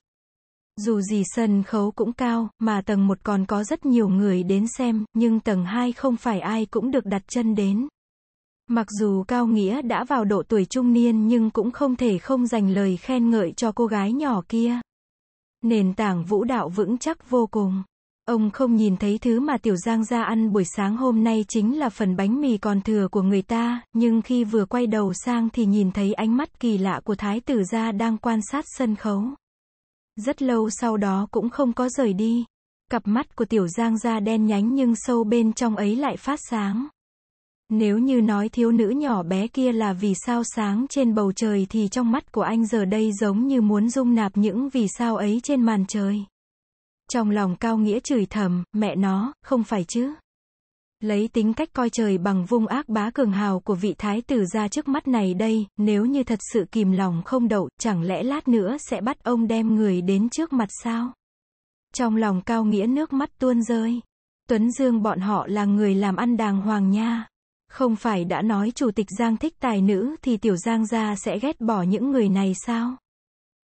Dù gì sân khấu cũng cao, mà tầng một còn có rất nhiều người đến xem, nhưng tầng hai không phải ai cũng được đặt chân đến. Mặc dù Cao Nghĩa đã vào độ tuổi trung niên nhưng cũng không thể không dành lời khen ngợi cho cô gái nhỏ kia. Nền tảng vũ đạo vững chắc vô cùng. Ông không nhìn thấy thứ mà Tiểu Giang ra ăn buổi sáng hôm nay chính là phần bánh mì còn thừa của người ta, nhưng khi vừa quay đầu sang thì nhìn thấy ánh mắt kỳ lạ của Thái tử gia đang quan sát sân khấu. Rất lâu sau đó cũng không có rời đi. Cặp mắt của Tiểu Giang ra đen nhánh nhưng sâu bên trong ấy lại phát sáng. Nếu như nói thiếu nữ nhỏ bé kia là vì sao sáng trên bầu trời thì trong mắt của anh giờ đây giống như muốn dung nạp những vì sao ấy trên màn trời. Trong lòng Cao Nghĩa chửi thầm, mẹ nó, không phải chứ. Lấy tính cách coi trời bằng vung ác bá cường hào của vị thái tử ra trước mắt này đây, nếu như thật sự kìm lòng không đậu, chẳng lẽ lát nữa sẽ bắt ông đem người đến trước mặt sao? Trong lòng Cao Nghĩa nước mắt tuôn rơi. Tuấn Dương bọn họ là người làm ăn đàng hoàng nha. Không phải đã nói Chủ tịch Giang thích tài nữ thì tiểu Giang gia sẽ ghét bỏ những người này sao?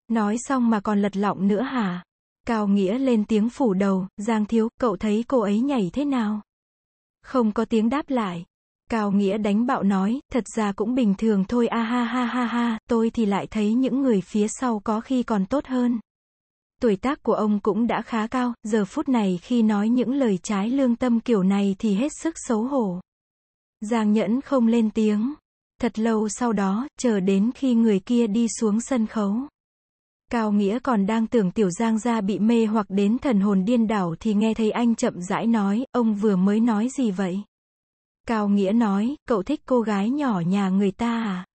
Nói xong mà còn lật lọng nữa hả? Cao Nghĩa lên tiếng phủ đầu, Giang thiếu, cậu thấy cô ấy nhảy thế nào? Không có tiếng đáp lại. Cao Nghĩa đánh bạo nói, thật ra cũng bình thường thôi a ha ha ha ha, tôi thì lại thấy những người phía sau có khi còn tốt hơn. Tuổi tác của ông cũng đã khá cao, giờ phút này khi nói những lời trái lương tâm kiểu này thì hết sức xấu hổ. Giang Nhẫn không lên tiếng. Thật lâu sau đó, chờ đến khi người kia đi xuống sân khấu. Cao Nghĩa còn đang tưởng tiểu Giang gia bị mê hoặc đến thần hồn điên đảo thì nghe thấy anh chậm rãi nói, ông vừa mới nói gì vậy? Cao Nghĩa nói, cậu thích cô gái nhỏ nhà người ta à?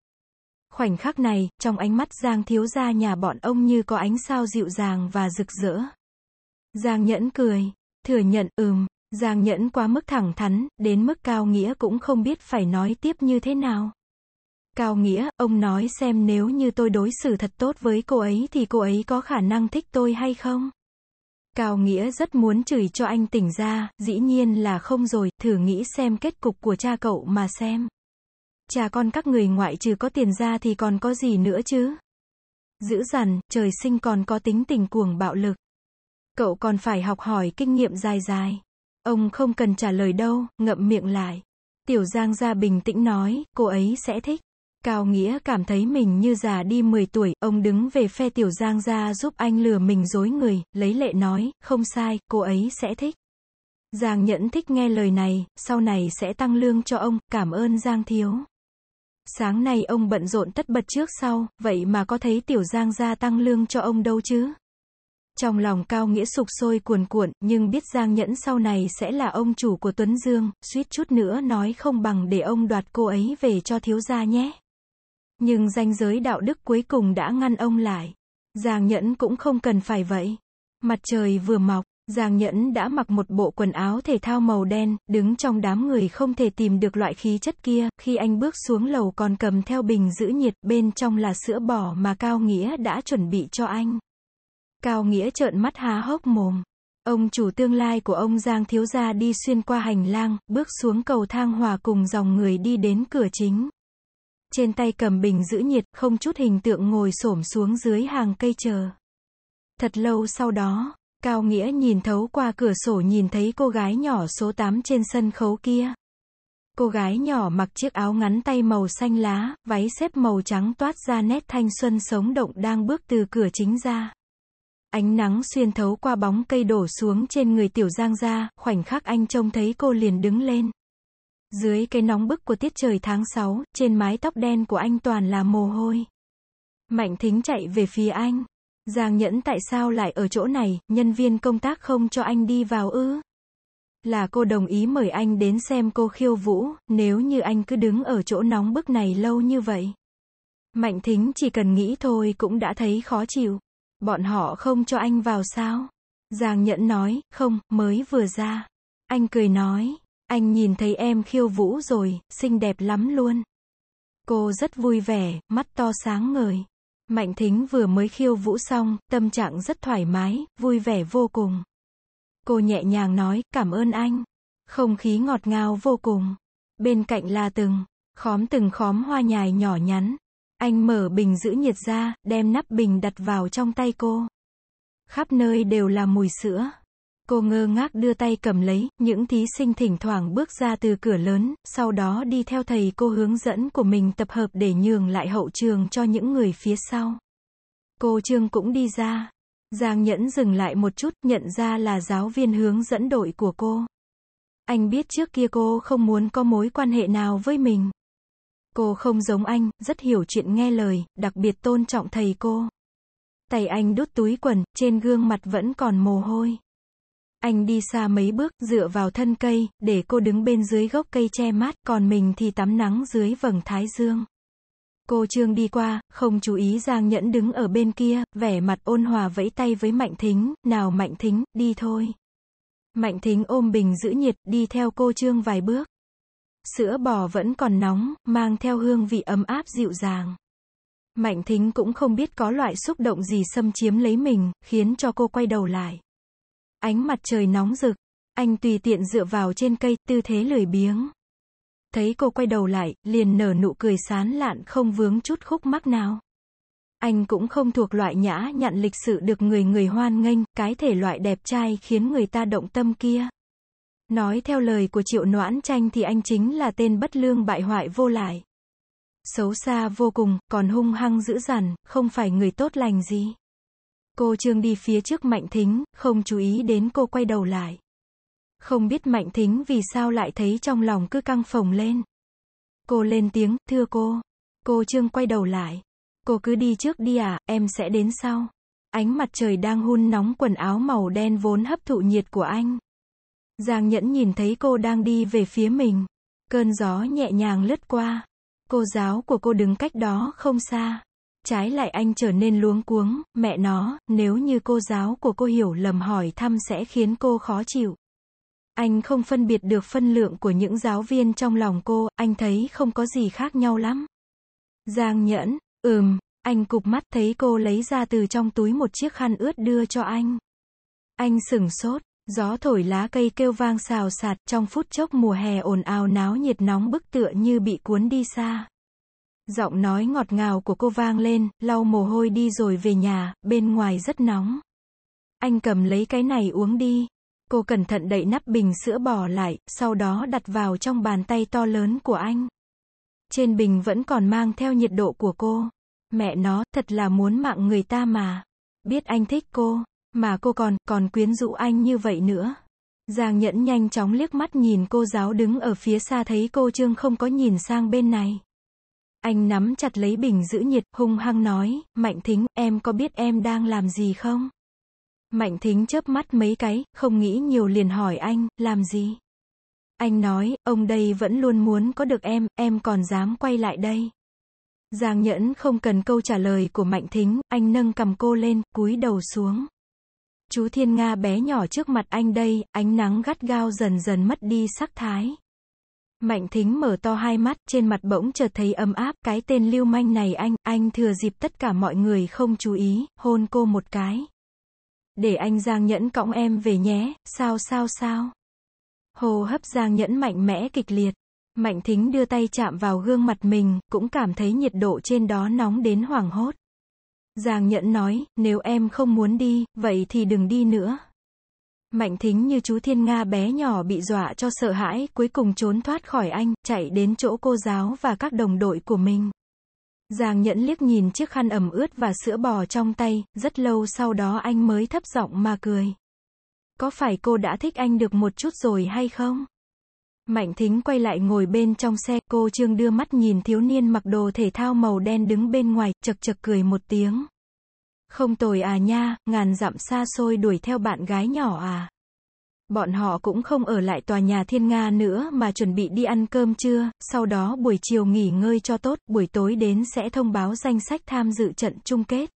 Khoảnh khắc này, trong ánh mắt Giang thiếu gia nhà bọn ông như có ánh sao dịu dàng và rực rỡ. Giang Nhẫn cười, thừa nhận, ừm, Giang Nhẫn quá mức thẳng thắn, đến mức Cao Nghĩa cũng không biết phải nói tiếp như thế nào. Cao Nghĩa, ông nói xem nếu như tôi đối xử thật tốt với cô ấy thì cô ấy có khả năng thích tôi hay không? Cao Nghĩa rất muốn chửi cho anh tỉnh ra, dĩ nhiên là không rồi, thử nghĩ xem kết cục của cha cậu mà xem. Cha con các người ngoại trừ có tiền ra thì còn có gì nữa chứ? Dữ dằn, trời sinh còn có tính tình cuồng bạo lực. Cậu còn phải học hỏi kinh nghiệm dài dài. Ông không cần trả lời đâu, ngậm miệng lại. Tiểu Giang gia bình tĩnh nói, cô ấy sẽ thích. Cao Nghĩa cảm thấy mình như già đi mười tuổi, ông đứng về phe tiểu Giang gia giúp anh lừa mình dối người, lấy lệ nói, không sai, cô ấy sẽ thích. Giang Nhẫn thích nghe lời này, sau này sẽ tăng lương cho ông, cảm ơn Giang thiếu. Sáng nay ông bận rộn tất bật trước sau, vậy mà có thấy tiểu Giang gia tăng lương cho ông đâu chứ? Trong lòng Cao Nghĩa sục sôi cuồn cuộn, nhưng biết Giang Nhẫn sau này sẽ là ông chủ của Tuấn Dương, suýt chút nữa nói không bằng để ông đoạt cô ấy về cho thiếu gia nhé. Nhưng ranh giới đạo đức cuối cùng đã ngăn ông lại. Giang Nhẫn cũng không cần phải vậy. Mặt trời vừa mọc, Giang Nhẫn đã mặc một bộ quần áo thể thao màu đen, đứng trong đám người không thể tìm được loại khí chất kia, khi anh bước xuống lầu còn cầm theo bình giữ nhiệt, bên trong là sữa bò mà Cao Nghĩa đã chuẩn bị cho anh. Cao Nghĩa trợn mắt há hốc mồm. Ông chủ tương lai của ông Giang thiếu gia đi xuyên qua hành lang, bước xuống cầu thang hòa cùng dòng người đi đến cửa chính. Trên tay cầm bình giữ nhiệt, không chút hình tượng ngồi xổm xuống dưới hàng cây chờ. Thật lâu sau đó, Cao Nghĩa nhìn thấu qua cửa sổ nhìn thấy cô gái nhỏ số tám trên sân khấu kia. Cô gái nhỏ mặc chiếc áo ngắn tay màu xanh lá, váy xếp màu trắng toát ra nét thanh xuân sống động đang bước từ cửa chính ra. Ánh nắng xuyên thấu qua bóng cây đổ xuống trên người tiểu Giang gia, khoảnh khắc anh trông thấy cô liền đứng lên. Dưới cái nóng bức của tiết trời tháng sáu, trên mái tóc đen của anh toàn là mồ hôi. Mạnh Thính chạy về phía anh. Giang Nhẫn tại sao lại ở chỗ này, nhân viên công tác không cho anh đi vào ư? Là cô đồng ý mời anh đến xem cô khiêu vũ, nếu như anh cứ đứng ở chỗ nóng bức này lâu như vậy. Mạnh Thính chỉ cần nghĩ thôi cũng đã thấy khó chịu. Bọn họ không cho anh vào sao? Giang Nhẫn nói, không, mới vừa ra. Anh cười nói, anh nhìn thấy em khiêu vũ rồi, xinh đẹp lắm luôn. Cô rất vui vẻ, mắt to sáng ngời. Mạnh Thính vừa mới khiêu vũ xong, tâm trạng rất thoải mái, vui vẻ vô cùng. Cô nhẹ nhàng nói, cảm ơn anh. Không khí ngọt ngào vô cùng. Bên cạnh là từng, khóm từng khóm hoa nhài nhỏ nhắn. Anh mở bình giữ nhiệt ra, đem nắp bình đặt vào trong tay cô. Khắp nơi đều là mùi sữa. Cô ngơ ngác đưa tay cầm lấy, những thí sinh thỉnh thoảng bước ra từ cửa lớn, sau đó đi theo thầy cô hướng dẫn của mình tập hợp để nhường lại hậu trường cho những người phía sau. Cô Trương cũng đi ra. Giang Nhẫn dừng lại một chút, nhận ra là giáo viên hướng dẫn đội của cô. Anh biết trước kia cô không muốn có mối quan hệ nào với mình. Cô không giống anh, rất hiểu chuyện nghe lời, đặc biệt tôn trọng thầy cô. Tay anh đút túi quần, trên gương mặt vẫn còn mồ hôi. Anh đi xa mấy bước, dựa vào thân cây, để cô đứng bên dưới gốc cây che mát, còn mình thì tắm nắng dưới vầng thái dương. Cô Trương đi qua, không chú ý Giang Nhẫn đứng ở bên kia, vẻ mặt ôn hòa vẫy tay với Mạnh Thính, nào Mạnh Thính, đi thôi. Mạnh Thính ôm bình giữ nhiệt, đi theo cô Trương vài bước. Sữa bò vẫn còn nóng, mang theo hương vị ấm áp dịu dàng. Mạnh Thính cũng không biết có loại xúc động gì xâm chiếm lấy mình, khiến cho cô quay đầu lại. Ánh mặt trời nóng rực, anh tùy tiện dựa vào trên cây, tư thế lười biếng. Thấy cô quay đầu lại, liền nở nụ cười sán lạn không vướng chút khúc mắc nào. Anh cũng không thuộc loại nhã nhặn lịch sự được người người hoan nghênh, cái thể loại đẹp trai khiến người ta động tâm kia. Nói theo lời của Triệu Noãn Tranh thì anh chính là tên bất lương bại hoại vô lại. Xấu xa vô cùng, còn hung hăng dữ dằn, không phải người tốt lành gì. Cô Trương đi phía trước Mạnh Thính, không chú ý đến cô quay đầu lại. Không biết Mạnh Thính vì sao lại thấy trong lòng cứ căng phồng lên. Cô lên tiếng, thưa cô. Cô Trương quay đầu lại. Cô cứ đi trước đi à, em sẽ đến sau. Ánh mặt trời đang hun nóng quần áo màu đen vốn hấp thụ nhiệt của anh. Giang Nhẫn nhìn thấy cô đang đi về phía mình. Cơn gió nhẹ nhàng lướt qua. Cô giáo của cô đứng cách đó không xa. Trái lại anh trở nên luống cuống, mẹ nó, nếu như cô giáo của cô hiểu lầm hỏi thăm sẽ khiến cô khó chịu. Anh không phân biệt được phân lượng của những giáo viên trong lòng cô, anh thấy không có gì khác nhau lắm. Giang Nhẫn, ừm, anh cụp mắt thấy cô lấy ra từ trong túi một chiếc khăn ướt đưa cho anh. Anh sửng sốt, gió thổi lá cây kêu vang xào xạc, trong phút chốc mùa hè ồn ào náo nhiệt nóng bức tựa như bị cuốn đi xa. Giọng nói ngọt ngào của cô vang lên, lau mồ hôi đi rồi về nhà, bên ngoài rất nóng. Anh cầm lấy cái này uống đi. Cô cẩn thận đậy nắp bình sữa bò lại, sau đó đặt vào trong bàn tay to lớn của anh. Trên bình vẫn còn mang theo nhiệt độ của cô. Mẹ nó, thật là muốn mạng người ta mà. Biết anh thích cô, mà cô còn, còn quyến rũ anh như vậy nữa. Giang Nhẫn nhanh chóng liếc mắt nhìn cô giáo đứng ở phía xa thấy cô Trương không có nhìn sang bên này. Anh nắm chặt lấy bình giữ nhiệt, hung hăng nói, Mạnh Thính, em có biết em đang làm gì không? Mạnh Thính chớp mắt mấy cái, không nghĩ nhiều liền hỏi anh, làm gì? Anh nói, ông đây vẫn luôn muốn có được em, em còn dám quay lại đây. Giang Nhẫn không cần câu trả lời của Mạnh Thính, anh nâng cằm cô lên, cúi đầu xuống. Chú Thiên Nga bé nhỏ trước mặt anh đây, ánh nắng gắt gao dần dần mất đi sắc thái. Mạnh Thính mở to hai mắt, trên mặt bỗng chợt thấy ấm áp, cái tên lưu manh này anh, anh thừa dịp tất cả mọi người không chú ý, hôn cô một cái. Để anh Giang Nhẫn cõng em về nhé, sao sao sao. Hô hấp Giang Nhẫn mạnh mẽ kịch liệt. Mạnh Thính đưa tay chạm vào gương mặt mình, cũng cảm thấy nhiệt độ trên đó nóng đến hoảng hốt. Giang Nhẫn nói, nếu em không muốn đi, vậy thì đừng đi nữa. Mạnh Thính như chú Thiên Nga bé nhỏ bị dọa cho sợ hãi, cuối cùng trốn thoát khỏi anh, chạy đến chỗ cô giáo và các đồng đội của mình. Giang Nhẫn liếc nhìn chiếc khăn ẩm ướt và sữa bò trong tay, rất lâu sau đó anh mới thấp giọng mà cười. Có phải cô đã thích anh được một chút rồi hay không? Mạnh Thính quay lại ngồi bên trong xe, cô Trương đưa mắt nhìn thiếu niên mặc đồ thể thao màu đen đứng bên ngoài, chật chật cười một tiếng. Không tồi à nha, ngàn dặm xa xôi đuổi theo bạn gái nhỏ à. Bọn họ cũng không ở lại tòa nhà Thiên Nga nữa mà chuẩn bị đi ăn cơm trưa, sau đó buổi chiều nghỉ ngơi cho tốt, buổi tối đến sẽ thông báo danh sách tham dự trận chung kết.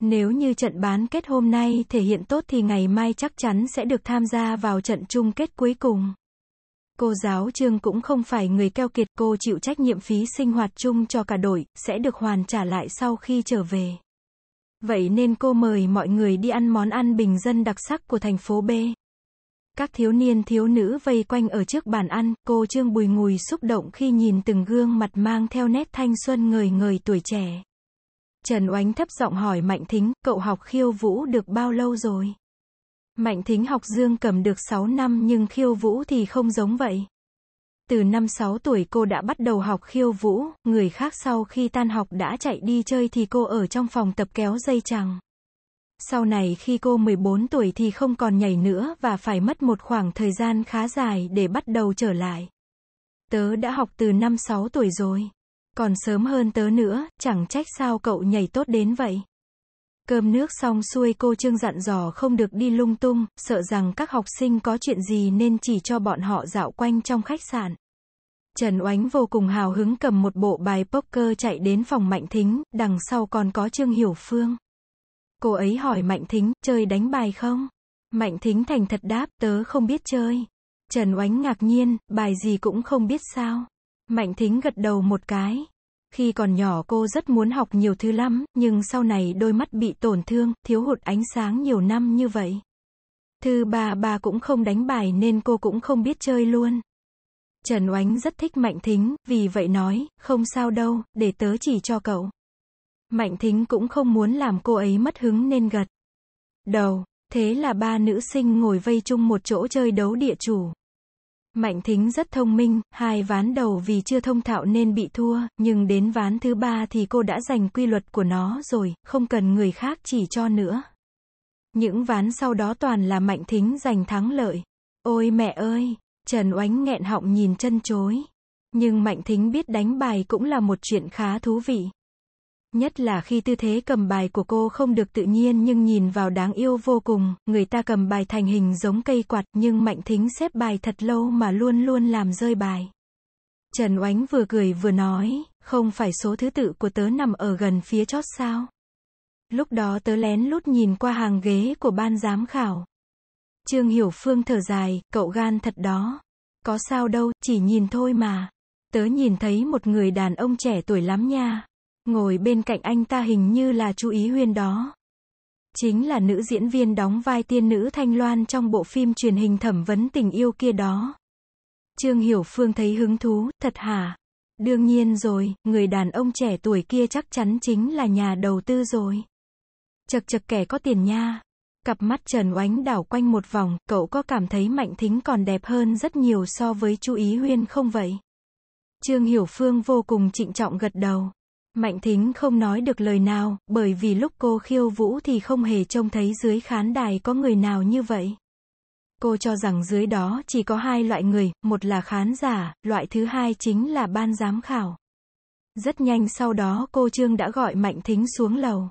Nếu như trận bán kết hôm nay thể hiện tốt thì ngày mai chắc chắn sẽ được tham gia vào trận chung kết cuối cùng. Cô giáo Trương cũng không phải người keo kiệt, cô chịu trách nhiệm phí sinh hoạt chung cho cả đội, sẽ được hoàn trả lại sau khi trở về. Vậy nên cô mời mọi người đi ăn món ăn bình dân đặc sắc của thành phố B. Các thiếu niên thiếu nữ vây quanh ở trước bàn ăn, cô Trương bùi ngùi xúc động khi nhìn từng gương mặt mang theo nét thanh xuân ngời ngời tuổi trẻ. Trần Oánh thấp giọng hỏi Mạnh Thính, cậu học khiêu vũ được bao lâu rồi? Mạnh Thính học dương cầm được sáu năm nhưng khiêu vũ thì không giống vậy. Từ năm sáu tuổi cô đã bắt đầu học khiêu vũ, người khác sau khi tan học đã chạy đi chơi thì cô ở trong phòng tập kéo dây chằng. Sau này khi cô mười bốn tuổi thì không còn nhảy nữa và phải mất một khoảng thời gian khá dài để bắt đầu trở lại. Tớ đã học từ năm sáu tuổi rồi. Còn sớm hơn tớ nữa, chẳng trách sao cậu nhảy tốt đến vậy. Cơm nước xong xuôi, cô Trương dặn dò không được đi lung tung, sợ rằng các học sinh có chuyện gì nên chỉ cho bọn họ dạo quanh trong khách sạn. Trần Oánh vô cùng hào hứng cầm một bộ bài poker chạy đến phòng Mạnh Thính, đằng sau còn có Trương Hiểu Phương. Cô ấy hỏi Mạnh Thính, chơi đánh bài không? Mạnh Thính thành thật đáp, tớ không biết chơi. Trần Oánh ngạc nhiên, bài gì cũng không biết sao? Mạnh Thính gật đầu một cái. Khi còn nhỏ cô rất muốn học nhiều thứ lắm, nhưng sau này đôi mắt bị tổn thương, thiếu hụt ánh sáng nhiều năm như vậy. Thứ ba bà cũng không đánh bài nên cô cũng không biết chơi luôn. Trần Oánh rất thích Mạnh Thính, vì vậy nói, không sao đâu, để tớ chỉ cho cậu. Mạnh Thính cũng không muốn làm cô ấy mất hứng nên gật đầu. Thế là ba nữ sinh ngồi vây chung một chỗ chơi đấu địa chủ. Mạnh Thính rất thông minh, hai ván đầu vì chưa thông thạo nên bị thua, nhưng đến ván thứ ba thì cô đã giành quy luật của nó rồi, không cần người khác chỉ cho nữa. Những ván sau đó toàn là Mạnh Thính giành thắng lợi. Ôi mẹ ơi! Trần Oánh nghẹn họng nhìn chân chối. Nhưng Mạnh Thính biết đánh bài cũng là một chuyện khá thú vị. Nhất là khi tư thế cầm bài của cô không được tự nhiên nhưng nhìn vào đáng yêu vô cùng, người ta cầm bài thành hình giống cây quạt nhưng Mạnh Thính xếp bài thật lâu mà luôn luôn làm rơi bài. Trần Oánh vừa cười vừa nói, không phải số thứ tự của tớ nằm ở gần phía chót sao? Lúc đó tớ lén lút nhìn qua hàng ghế của ban giám khảo. Trương Hiểu Phương thở dài, cậu gan thật đó. Có sao đâu, chỉ nhìn thôi mà. Tớ nhìn thấy một người đàn ông trẻ tuổi lắm nha. Ngồi bên cạnh anh ta hình như là Chu Ý Huyên đó. Chính là nữ diễn viên đóng vai tiên nữ Thanh Loan trong bộ phim truyền hình Thẩm Vấn Tình Yêu kia đó. Trương Hiểu Phương thấy hứng thú, thật hả? Đương nhiên rồi, người đàn ông trẻ tuổi kia chắc chắn chính là nhà đầu tư rồi. Chật chật kẻ có tiền nha. Cặp mắt Trần Oánh đảo quanh một vòng, cậu có cảm thấy Mạnh Thính còn đẹp hơn rất nhiều so với Chu Ý Huyên không vậy? Trương Hiểu Phương vô cùng trịnh trọng gật đầu. Mạnh Thính không nói được lời nào, bởi vì lúc cô khiêu vũ thì không hề trông thấy dưới khán đài có người nào như vậy. Cô cho rằng dưới đó chỉ có hai loại người, một là khán giả, loại thứ hai chính là ban giám khảo. Rất nhanh sau đó cô Trương đã gọi Mạnh Thính xuống lầu.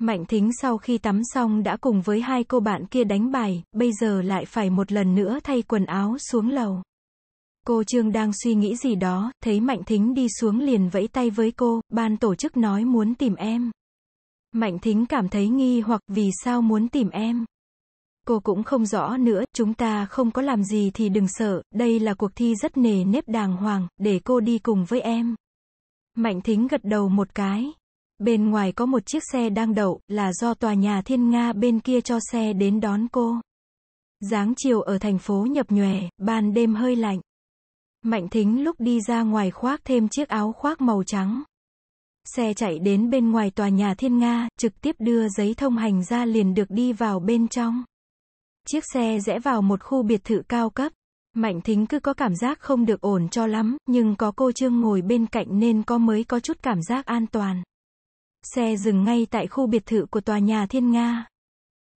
Mạnh Thính sau khi tắm xong đã cùng với hai cô bạn kia đánh bài, bây giờ lại phải một lần nữa thay quần áo xuống lầu. Cô Trương đang suy nghĩ gì đó, thấy Mạnh Thính đi xuống liền vẫy tay với cô, ban tổ chức nói muốn tìm em. Mạnh Thính cảm thấy nghi hoặc, vì sao muốn tìm em? Cô cũng không rõ nữa, chúng ta không có làm gì thì đừng sợ, đây là cuộc thi rất nề nếp đàng hoàng, để cô đi cùng với em. Mạnh Thính gật đầu một cái. Bên ngoài có một chiếc xe đang đậu, là do tòa nhà Thiên Nga bên kia cho xe đến đón cô. Giáng chiều ở thành phố nhập nhòe, ban đêm hơi lạnh. Mạnh Thính lúc đi ra ngoài khoác thêm chiếc áo khoác màu trắng. Xe chạy đến bên ngoài tòa nhà Thiên Nga, trực tiếp đưa giấy thông hành ra liền được đi vào bên trong. Chiếc xe rẽ vào một khu biệt thự cao cấp. Mạnh Thính cứ có cảm giác không được ổn cho lắm, nhưng có cô Trương ngồi bên cạnh nên có mới có chút cảm giác an toàn. Xe dừng ngay tại khu biệt thự của tòa nhà Thiên Nga.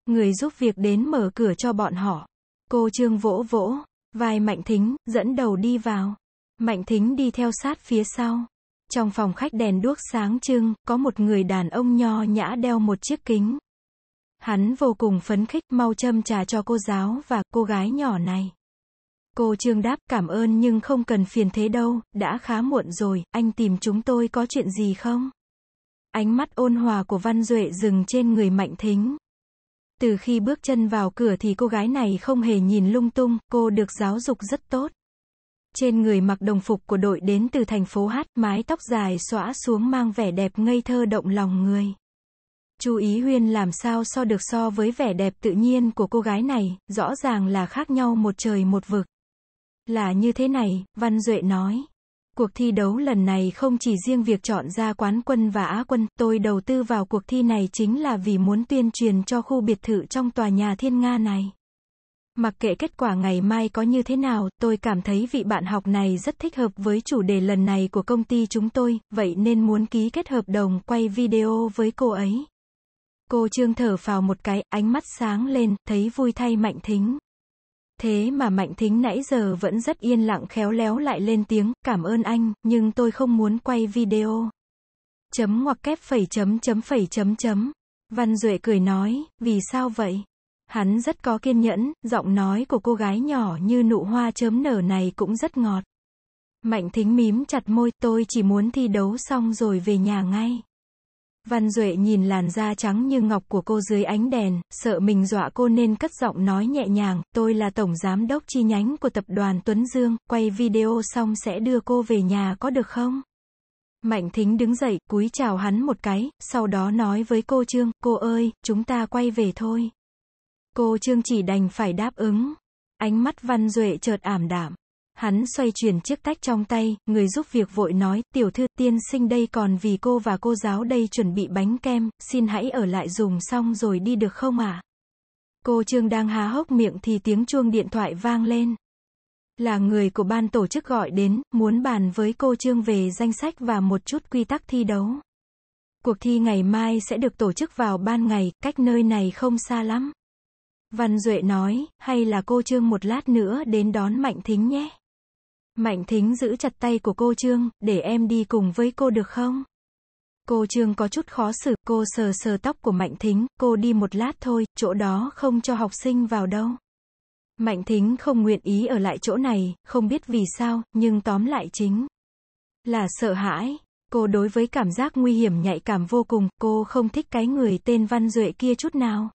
Người giúp việc đến mở cửa cho bọn họ. Cô Trương vỗ vỗ vai Mạnh Thính, dẫn đầu đi vào. Mạnh Thính đi theo sát phía sau. Trong phòng khách đèn đuốc sáng trưng, có một người đàn ông nho nhã đeo một chiếc kính. Hắn vô cùng phấn khích, mau châm trà cho cô giáo và cô gái nhỏ này. Cô Trương đáp, cảm ơn nhưng không cần phiền thế đâu, đã khá muộn rồi, anh tìm chúng tôi có chuyện gì không? Ánh mắt ôn hòa của Văn Duệ dừng trên người Mạnh Thính. Từ khi bước chân vào cửa thì cô gái này không hề nhìn lung tung, cô được giáo dục rất tốt. Trên người mặc đồng phục của đội đến từ thành phố Hát, mái tóc dài xõa xuống mang vẻ đẹp ngây thơ động lòng người. Chu Ý Huyên làm sao so được so với vẻ đẹp tự nhiên của cô gái này, rõ ràng là khác nhau một trời một vực. Là như thế này, Văn Duệ nói. Cuộc thi đấu lần này không chỉ riêng việc chọn ra quán quân và á quân, tôi đầu tư vào cuộc thi này chính là vì muốn tuyên truyền cho khu biệt thự trong tòa nhà Thiên Nga này. Mặc kệ kết quả ngày mai có như thế nào, tôi cảm thấy vị bạn học này rất thích hợp với chủ đề lần này của công ty chúng tôi, vậy nên muốn ký kết hợp đồng quay video với cô ấy. Cô Trương thở phào một cái, ánh mắt sáng lên, thấy vui thay Mạnh Thính. Thế mà Mạnh Thính nãy giờ vẫn rất yên lặng khéo léo lại lên tiếng, cảm ơn anh, nhưng tôi không muốn quay video. Chấm ngoặc kép phẩy chấm chấm phẩy chấm chấm. Văn Duệ cười nói, vì sao vậy? Hắn rất có kiên nhẫn, giọng nói của cô gái nhỏ như nụ hoa chớm nở này cũng rất ngọt. Mạnh Thính mím chặt môi, tôi chỉ muốn thi đấu xong rồi về nhà ngay. Văn Duệ nhìn làn da trắng như ngọc của cô dưới ánh đèn, sợ mình dọa cô nên cất giọng nói nhẹ nhàng, tôi là tổng giám đốc chi nhánh của tập đoàn Tuấn Dương, quay video xong sẽ đưa cô về nhà có được không? Mạnh Thính đứng dậy, cúi chào hắn một cái, sau đó nói với cô Trương, cô ơi, chúng ta quay về thôi. Cô Trương chỉ đành phải đáp ứng. Ánh mắt Văn Duệ chợt ảm đạm. Hắn xoay chuyển chiếc tách trong tay, người giúp việc vội nói, tiểu thư tiên sinh đây còn vì cô và cô giáo đây chuẩn bị bánh kem, xin hãy ở lại dùng xong rồi đi được không ạ? À? Cô Trương đang há hốc miệng thì tiếng chuông điện thoại vang lên. Là người của ban tổ chức gọi đến, muốn bàn với cô Trương về danh sách và một chút quy tắc thi đấu. Cuộc thi ngày mai sẽ được tổ chức vào ban ngày, cách nơi này không xa lắm. Văn Duệ nói, hay là cô Trương một lát nữa đến đón Mạnh Thính nhé. Mạnh Thính giữ chặt tay của cô Trương, để em đi cùng với cô được không? Cô Trương có chút khó xử, cô sờ sờ tóc của Mạnh Thính, cô đi một lát thôi, chỗ đó không cho học sinh vào đâu. Mạnh Thính không nguyện ý ở lại chỗ này, không biết vì sao, nhưng tóm lại chính là sợ hãi. Cô đối với cảm giác nguy hiểm nhạy cảm vô cùng, cô không thích cái người tên Văn Duệ kia chút nào.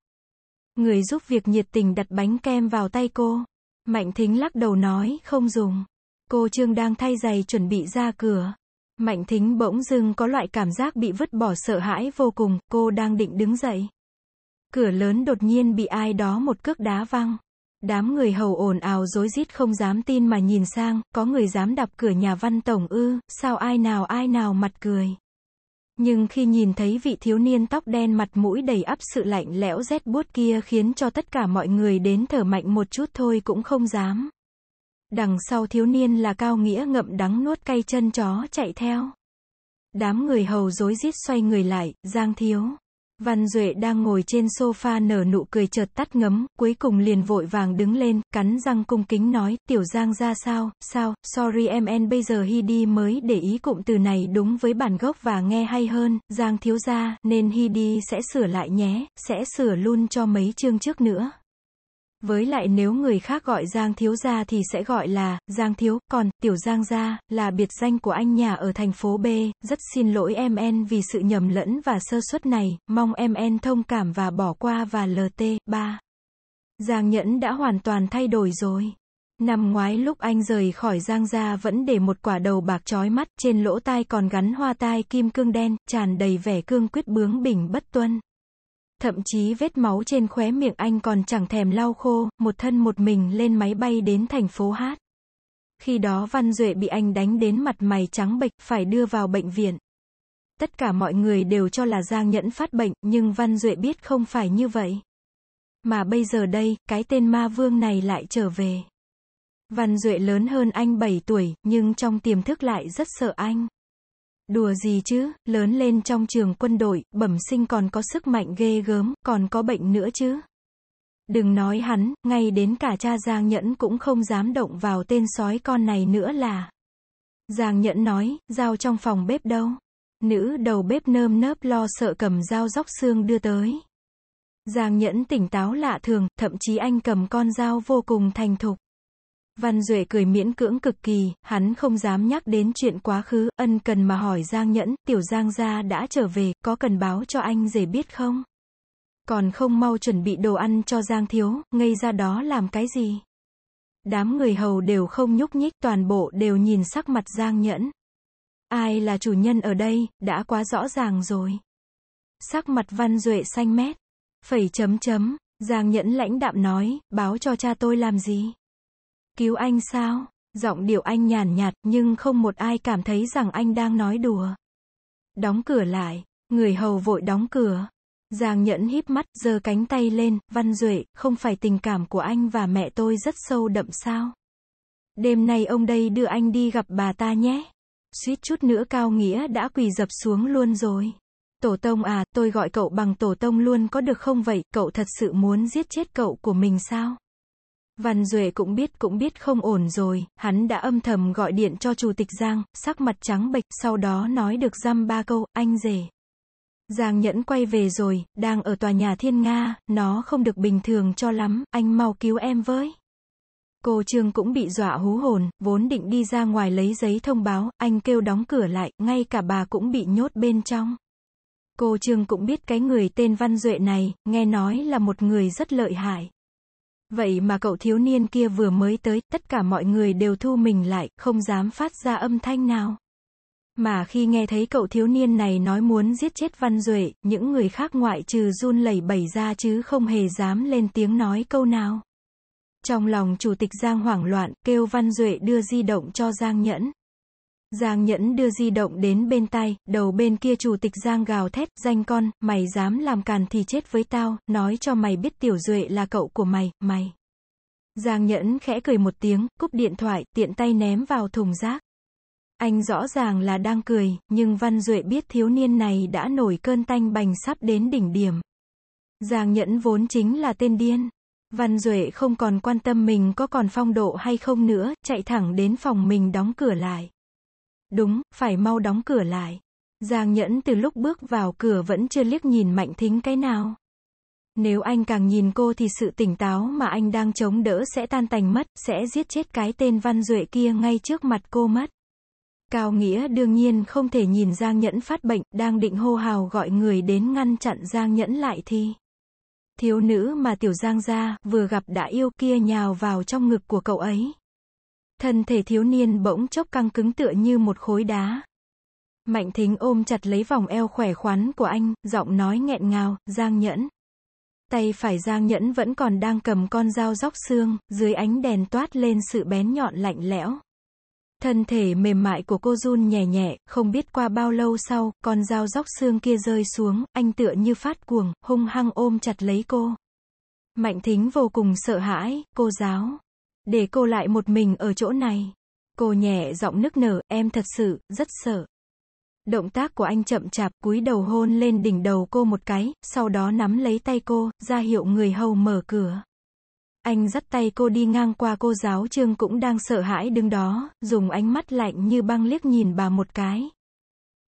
Người giúp việc nhiệt tình đặt bánh kem vào tay cô. Mạnh Thính lắc đầu nói, không dùng. Cô Trương đang thay giày chuẩn bị ra cửa. Mạnh Thính bỗng dưng có loại cảm giác bị vứt bỏ sợ hãi vô cùng, cô đang định đứng dậy. Cửa lớn đột nhiên bị ai đó một cước đá văng. Đám người hầu ồn ào rối rít không dám tin mà nhìn sang, có người dám đập cửa nhà Văn tổng ư, sao ai nào ai nào mặt cười. Nhưng khi nhìn thấy vị thiếu niên tóc đen mặt mũi đầy ắp sự lạnh lẽo rét buốt kia khiến cho tất cả mọi người đến thở mạnh một chút thôi cũng không dám. Đằng sau thiếu niên là Cao Nghĩa ngậm đắng nuốt cay chân chó chạy theo. Đám người hầu rối rít xoay người lại, Giang thiếu. Văn Duệ đang ngồi trên sofa nở nụ cười chợt tắt ngấm, cuối cùng liền vội vàng đứng lên, cắn răng cung kính nói, tiểu Giang ra sao, sao, sorry em en bây giờ hi đi mới để ý cụm từ này đúng với bản gốc và nghe hay hơn, Giang thiếu gia, nên hi đi sẽ sửa lại nhé, sẽ sửa luôn cho mấy chương trước nữa. Với lại nếu người khác gọi Giang thiếu gia thì sẽ gọi là Giang thiếu, còn tiểu Giang gia là biệt danh của anh nhà ở thành phố B, rất xin lỗi em en vì sự nhầm lẫn và sơ suất này, mong em en thông cảm và bỏ qua và lờ tê ba. Giang Nhẫn đã hoàn toàn thay đổi rồi. Năm ngoái lúc anh rời khỏi Giang gia vẫn để một quả đầu bạc chói mắt, trên lỗ tai còn gắn hoa tai kim cương đen, tràn đầy vẻ cương quyết bướng bỉnh bất tuân. Thậm chí vết máu trên khóe miệng anh còn chẳng thèm lau khô, một thân một mình lên máy bay đến thành phố Hát. Khi đó Văn Duệ bị anh đánh đến mặt mày trắng bệch, phải đưa vào bệnh viện. Tất cả mọi người đều cho là Giang Nhẫn phát bệnh, nhưng Văn Duệ biết không phải như vậy. Mà bây giờ đây, cái tên ma vương này lại trở về. Văn Duệ lớn hơn anh bảy tuổi, nhưng trong tiềm thức lại rất sợ anh. Đùa gì chứ, lớn lên trong trường quân đội, bẩm sinh còn có sức mạnh ghê gớm, còn có bệnh nữa chứ. Đừng nói hắn, ngay đến cả cha Giang Nhẫn cũng không dám động vào tên sói con này nữa là. Giang Nhẫn nói, dao trong phòng bếp đâu? Nữ đầu bếp nơm nớp lo sợ cầm dao róc xương đưa tới. Giang Nhẫn tỉnh táo lạ thường, thậm chí anh cầm con dao vô cùng thành thục. Văn Duệ cười miễn cưỡng cực kỳ, hắn không dám nhắc đến chuyện quá khứ, ân cần mà hỏi Giang Nhẫn, tiểu Giang gia đã trở về, có cần báo cho anh rể biết không? Còn không mau chuẩn bị đồ ăn cho Giang thiếu, ngây ra đó làm cái gì? Đám người hầu đều không nhúc nhích, toàn bộ đều nhìn sắc mặt Giang Nhẫn. Ai là chủ nhân ở đây, đã quá rõ ràng rồi. Sắc mặt Văn Duệ xanh mét, phẩy chấm chấm, Giang Nhẫn lãnh đạm nói, báo cho cha tôi làm gì? Cứu anh sao? Giọng điệu anh nhàn nhạt nhưng không một ai cảm thấy rằng anh đang nói đùa. Đóng cửa lại, người hầu vội đóng cửa. Giang Nhẫn híp mắt, giơ cánh tay lên, Văn Duệ, không phải tình cảm của anh và mẹ tôi rất sâu đậm sao? Đêm nay ông đây đưa anh đi gặp bà ta nhé. Suýt chút nữa Cao Nghĩa đã quỳ dập xuống luôn rồi. Tổ tông à, tôi gọi cậu bằng tổ tông luôn có được không vậy? Cậu thật sự muốn giết chết cậu của mình sao? Văn Duệ cũng biết cũng biết không ổn rồi, hắn đã âm thầm gọi điện cho Chủ tịch Giang, sắc mặt trắng bệch, sau đó nói được dăm ba câu, anh rể. Giang Nhẫn quay về rồi, đang ở tòa nhà Thiên Nga, nó không được bình thường cho lắm, anh mau cứu em với. Cô Trương cũng bị dọa hú hồn, vốn định đi ra ngoài lấy giấy thông báo, anh kêu đóng cửa lại, ngay cả bà cũng bị nhốt bên trong. Cô Trương cũng biết cái người tên Văn Duệ này, nghe nói là một người rất lợi hại. Vậy mà cậu thiếu niên kia vừa mới tới, tất cả mọi người đều thu mình lại, không dám phát ra âm thanh nào. Mà khi nghe thấy cậu thiếu niên này nói muốn giết chết Văn Duệ, những người khác ngoại trừ run lẩy bẩy ra chứ không hề dám lên tiếng nói câu nào. Trong lòng Chủ tịch Giang hoảng loạn, kêu Văn Duệ đưa di động cho Giang Nhẫn. Giang Nhẫn đưa di động đến bên tai, đầu bên kia Chủ tịch Giang gào thét, danh con, mày dám làm càn thì chết với tao, nói cho mày biết Tiểu Duệ là cậu của mày, mày. Giang Nhẫn khẽ cười một tiếng, cúp điện thoại, tiện tay ném vào thùng rác. Anh rõ ràng là đang cười, nhưng Văn Duệ biết thiếu niên này đã nổi cơn tanh bành sắp đến đỉnh điểm. Giang Nhẫn vốn chính là tên điên. Văn Duệ không còn quan tâm mình có còn phong độ hay không nữa, chạy thẳng đến phòng mình đóng cửa lại. Đúng, phải mau đóng cửa lại. Giang Nhẫn từ lúc bước vào cửa vẫn chưa liếc nhìn Mạnh Thính cái nào. Nếu anh càng nhìn cô thì sự tỉnh táo mà anh đang chống đỡ sẽ tan tành mất, sẽ giết chết cái tên Văn Duệ kia ngay trước mặt cô mất. Cao Nghĩa đương nhiên không thể nhìn Giang Nhẫn phát bệnh, đang định hô hào gọi người đến ngăn chặn Giang Nhẫn lại thì thiếu nữ mà Tiểu Giang gia vừa gặp đã yêu kia nhào vào trong ngực của cậu ấy. Thân thể thiếu niên bỗng chốc căng cứng tựa như một khối đá. Mạnh Thính ôm chặt lấy vòng eo khỏe khoắn của anh, giọng nói nghẹn ngào, Giang Nhẫn. Tay phải Giang Nhẫn vẫn còn đang cầm con dao róc xương, dưới ánh đèn toát lên sự bén nhọn lạnh lẽo. Thân thể mềm mại của cô run nhẹ nhẹ, không biết qua bao lâu sau, con dao róc xương kia rơi xuống, anh tựa như phát cuồng, hung hăng ôm chặt lấy cô. Mạnh Thính vô cùng sợ hãi, cô giáo. Để cô lại một mình ở chỗ này. Cô nhẹ giọng nức nở, em thật sự, rất sợ. Động tác của anh chậm chạp, cúi đầu hôn lên đỉnh đầu cô một cái, sau đó nắm lấy tay cô, ra hiệu người hầu mở cửa. Anh dắt tay cô đi ngang qua cô giáo Trương cũng đang sợ hãi đứng đó, dùng ánh mắt lạnh như băng liếc nhìn bà một cái.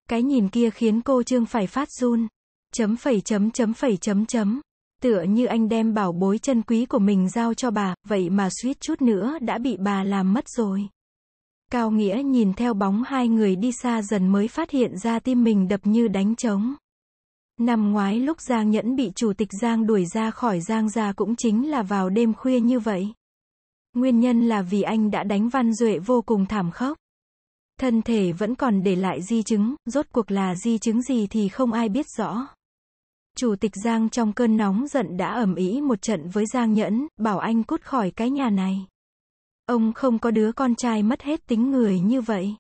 Cái nhìn kia khiến cô Trương phải phát run. Chấm phẩy chấm chấm phẩy chấm chấm. Tựa như anh đem bảo bối chân quý của mình giao cho bà, vậy mà suýt chút nữa đã bị bà làm mất rồi. Cao Nghĩa nhìn theo bóng hai người đi xa dần mới phát hiện ra tim mình đập như đánh trống. Năm ngoái lúc Giang Nhẫn bị Chủ tịch Giang đuổi ra khỏi Giang gia cũng chính là vào đêm khuya như vậy. Nguyên nhân là vì anh đã đánh Văn Duệ vô cùng thảm khốc. Thân thể vẫn còn để lại di chứng, rốt cuộc là di chứng gì thì không ai biết rõ. Chủ tịch Giang trong cơn nóng giận đã ầm ĩ một trận với Giang Nhẫn, bảo anh cút khỏi cái nhà này. Ông không có đứa con trai mất hết tính người như vậy.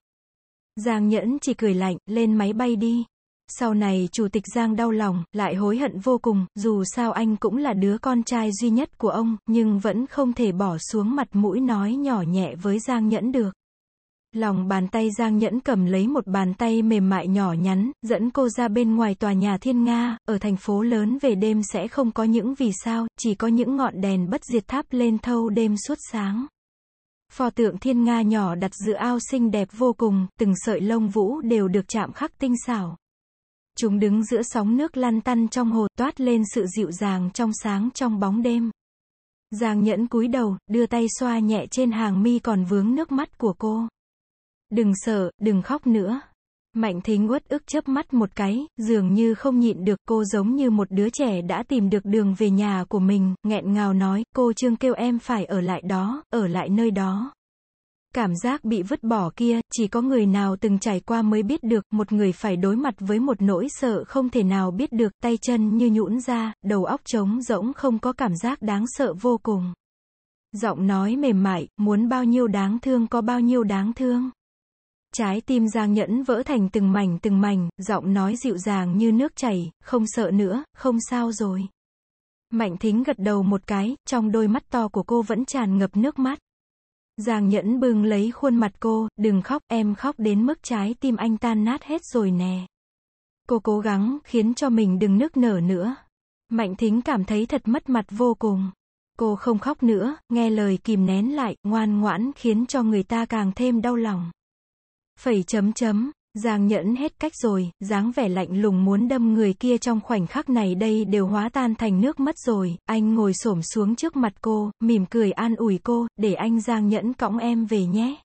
Giang Nhẫn chỉ cười lạnh, lên máy bay đi. Sau này Chủ tịch Giang đau lòng, lại hối hận vô cùng, dù sao anh cũng là đứa con trai duy nhất của ông, nhưng vẫn không thể bỏ xuống mặt mũi nói nhỏ nhẹ với Giang Nhẫn được. Lòng bàn tay Giang Nhẫn cầm lấy một bàn tay mềm mại nhỏ nhắn, dẫn cô ra bên ngoài tòa nhà Thiên Nga, ở thành phố lớn về đêm sẽ không có những vì sao, chỉ có những ngọn đèn bất diệt thắp lên thâu đêm suốt sáng. Pho tượng Thiên Nga nhỏ đặt giữa ao xinh đẹp vô cùng, từng sợi lông vũ đều được chạm khắc tinh xảo. Chúng đứng giữa sóng nước lăn tăn trong hồ toát lên sự dịu dàng trong sáng trong bóng đêm. Giang Nhẫn cúi đầu, đưa tay xoa nhẹ trên hàng mi còn vướng nước mắt của cô. Đừng sợ, đừng khóc nữa. Mạnh Thính uất ức chớp mắt một cái, dường như không nhịn được, cô giống như một đứa trẻ đã tìm được đường về nhà của mình, nghẹn ngào nói, cô Trương kêu em phải ở lại đó, ở lại nơi đó. Cảm giác bị vứt bỏ kia, chỉ có người nào từng trải qua mới biết được, một người phải đối mặt với một nỗi sợ không thể nào biết được, tay chân như nhũn ra, đầu óc trống rỗng không có cảm giác đáng sợ vô cùng. Giọng nói mềm mại, muốn bao nhiêu đáng thương có bao nhiêu đáng thương. Trái tim Giang Nhẫn vỡ thành từng mảnh từng mảnh, giọng nói dịu dàng như nước chảy, không sợ nữa, không sao rồi. Mạnh Thính gật đầu một cái, trong đôi mắt to của cô vẫn tràn ngập nước mắt. Giang Nhẫn bưng lấy khuôn mặt cô, đừng khóc, em khóc đến mức trái tim anh tan nát hết rồi nè. Cô cố gắng khiến cho mình đừng nức nở nữa. Mạnh Thính cảm thấy thật mất mặt vô cùng. Cô không khóc nữa, nghe lời kìm nén lại, ngoan ngoãn khiến cho người ta càng thêm đau lòng. Phẩy chấm chấm, Giang Nhẫn hết cách rồi, dáng vẻ lạnh lùng muốn đâm người kia trong khoảnh khắc này đây đều hóa tan thành nước mất rồi. Anh ngồi xổm xuống trước mặt cô, mỉm cười an ủi cô, để anh Giang Nhẫn cõng em về nhé.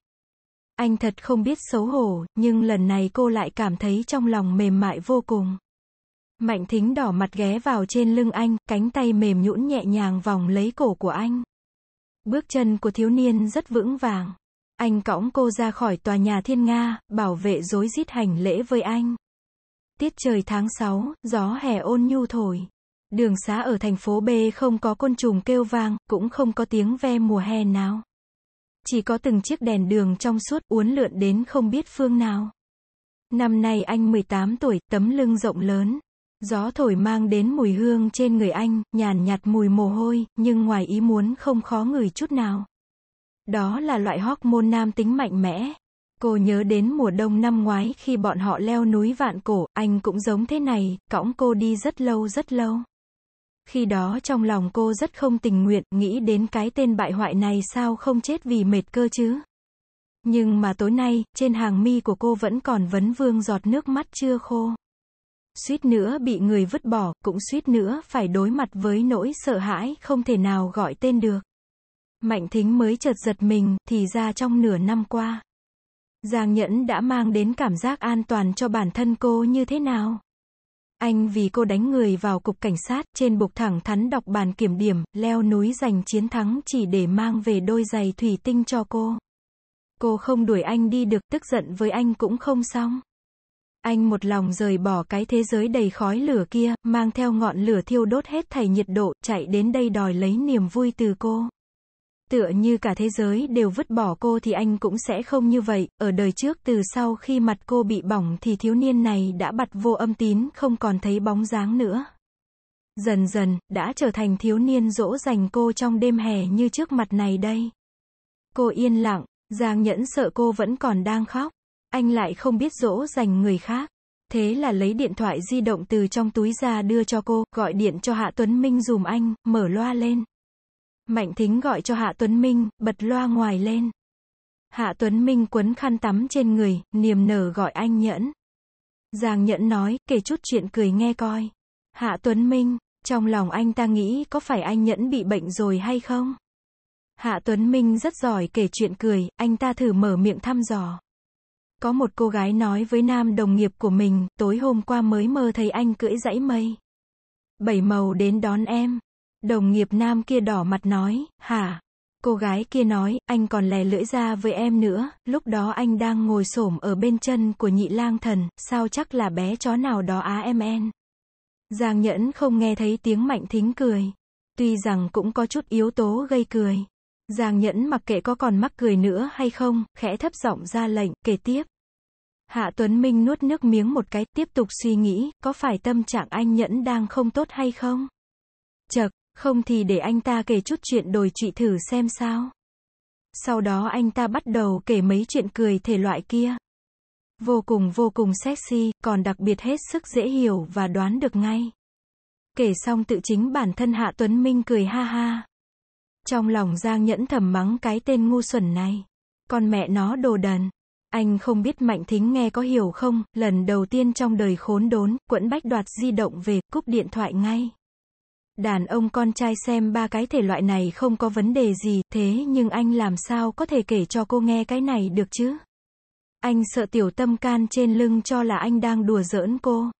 Anh thật không biết xấu hổ, nhưng lần này cô lại cảm thấy trong lòng mềm mại vô cùng. Mạnh Thính đỏ mặt ghé vào trên lưng anh, cánh tay mềm nhũn nhẹ nhàng vòng lấy cổ của anh. Bước chân của thiếu niên rất vững vàng. Anh cõng cô ra khỏi tòa nhà Thiên Nga, bảo vệ rối rít hành lễ với anh. Tiết trời tháng sáu, gió hè ôn nhu thổi. Đường xá ở thành phố B không có côn trùng kêu vang, cũng không có tiếng ve mùa hè nào. Chỉ có từng chiếc đèn đường trong suốt uốn lượn đến không biết phương nào. Năm nay anh mười tám tuổi, tấm lưng rộng lớn. Gió thổi mang đến mùi hương trên người anh, nhàn nhạt mùi mồ hôi, nhưng ngoài ý muốn không khó ngửi chút nào. Đó là loại hormone nam tính mạnh mẽ. Cô nhớ đến mùa đông năm ngoái khi bọn họ leo núi Vạn Cổ, anh cũng giống thế này, cõng cô đi rất lâu rất lâu. Khi đó trong lòng cô rất không tình nguyện, nghĩ đến cái tên bại hoại này sao không chết vì mệt cơ chứ. Nhưng mà tối nay, trên hàng mi của cô vẫn còn vấn vương giọt nước mắt chưa khô. Suýt nữa bị người vứt bỏ, cũng suýt nữa phải đối mặt với nỗi sợ hãi không thể nào gọi tên được. Mạnh Thính mới chợt giật mình, thì ra trong nửa năm qua, Giang Nhẫn đã mang đến cảm giác an toàn cho bản thân cô như thế nào. Anh vì cô đánh người vào cục cảnh sát, trên bục thẳng thắn đọc bàn kiểm điểm, leo núi giành chiến thắng chỉ để mang về đôi giày thủy tinh cho cô. Cô không đuổi anh đi được, tức giận với anh cũng không xong. Anh một lòng rời bỏ cái thế giới đầy khói lửa kia, mang theo ngọn lửa thiêu đốt hết thảy nhiệt độ, chạy đến đây đòi lấy niềm vui từ cô. Tựa như cả thế giới đều vứt bỏ cô thì anh cũng sẽ không như vậy. Ở đời trước, từ sau khi mặt cô bị bỏng thì thiếu niên này đã bặt vô âm tín, không còn thấy bóng dáng nữa. Dần dần, đã trở thành thiếu niên dỗ dành cô trong đêm hè như trước mặt này đây. Cô yên lặng, Giang Nhẫn sợ cô vẫn còn đang khóc. Anh lại không biết dỗ dành người khác. Thế là lấy điện thoại di động từ trong túi ra đưa cho cô, gọi điện cho Hạ Tuấn Minh dùm anh, mở loa lên. Mạnh Thính gọi cho Hạ Tuấn Minh, bật loa ngoài lên. Hạ Tuấn Minh quấn khăn tắm trên người, niềm nở gọi anh Nhẫn. Giang Nhẫn nói, kể chút chuyện cười nghe coi. Hạ Tuấn Minh, trong lòng anh ta nghĩ có phải anh Nhẫn bị bệnh rồi hay không? Hạ Tuấn Minh rất giỏi kể chuyện cười, anh ta thử mở miệng thăm dò. Có một cô gái nói với nam đồng nghiệp của mình, tối hôm qua mới mơ thấy anh cưỡi dãy mây. Bảy màu đến đón em. Đồng nghiệp nam kia đỏ mặt nói, hả? Cô gái kia nói, anh còn lè lưỡi ra với em nữa, lúc đó anh đang ngồi xổm ở bên chân của nhị lang thần, sao chắc là bé chó nào đó á em en. Giang Nhẫn không nghe thấy tiếng Mạnh Thính cười. Tuy rằng cũng có chút yếu tố gây cười. Giang Nhẫn mặc kệ có còn mắc cười nữa hay không, khẽ thấp giọng ra lệnh, kể tiếp. Hạ Tuấn Minh nuốt nước miếng một cái, tiếp tục suy nghĩ, có phải tâm trạng anh Nhẫn đang không tốt hay không? Chậc, không thì để anh ta kể chút chuyện đồi trụy thử xem sao. Sau đó anh ta bắt đầu kể mấy chuyện cười thể loại kia. Vô cùng vô cùng sexy, còn đặc biệt hết sức dễ hiểu và đoán được ngay. Kể xong tự chính bản thân Hạ Tuấn Minh cười ha ha. Trong lòng Giang Nhẫn thầm mắng cái tên ngu xuẩn này. Con mẹ nó đồ đần. Anh không biết Mạnh Thính nghe có hiểu không, lần đầu tiên trong đời khốn đốn, quẫn bách đoạt di động về, cúp điện thoại ngay. Đàn ông con trai xem ba cái thể loại này không có vấn đề gì, thế nhưng anh làm sao có thể kể cho cô nghe cái này được chứ? Anh sợ tiểu tâm can trên lưng cho là anh đang đùa giỡn cô.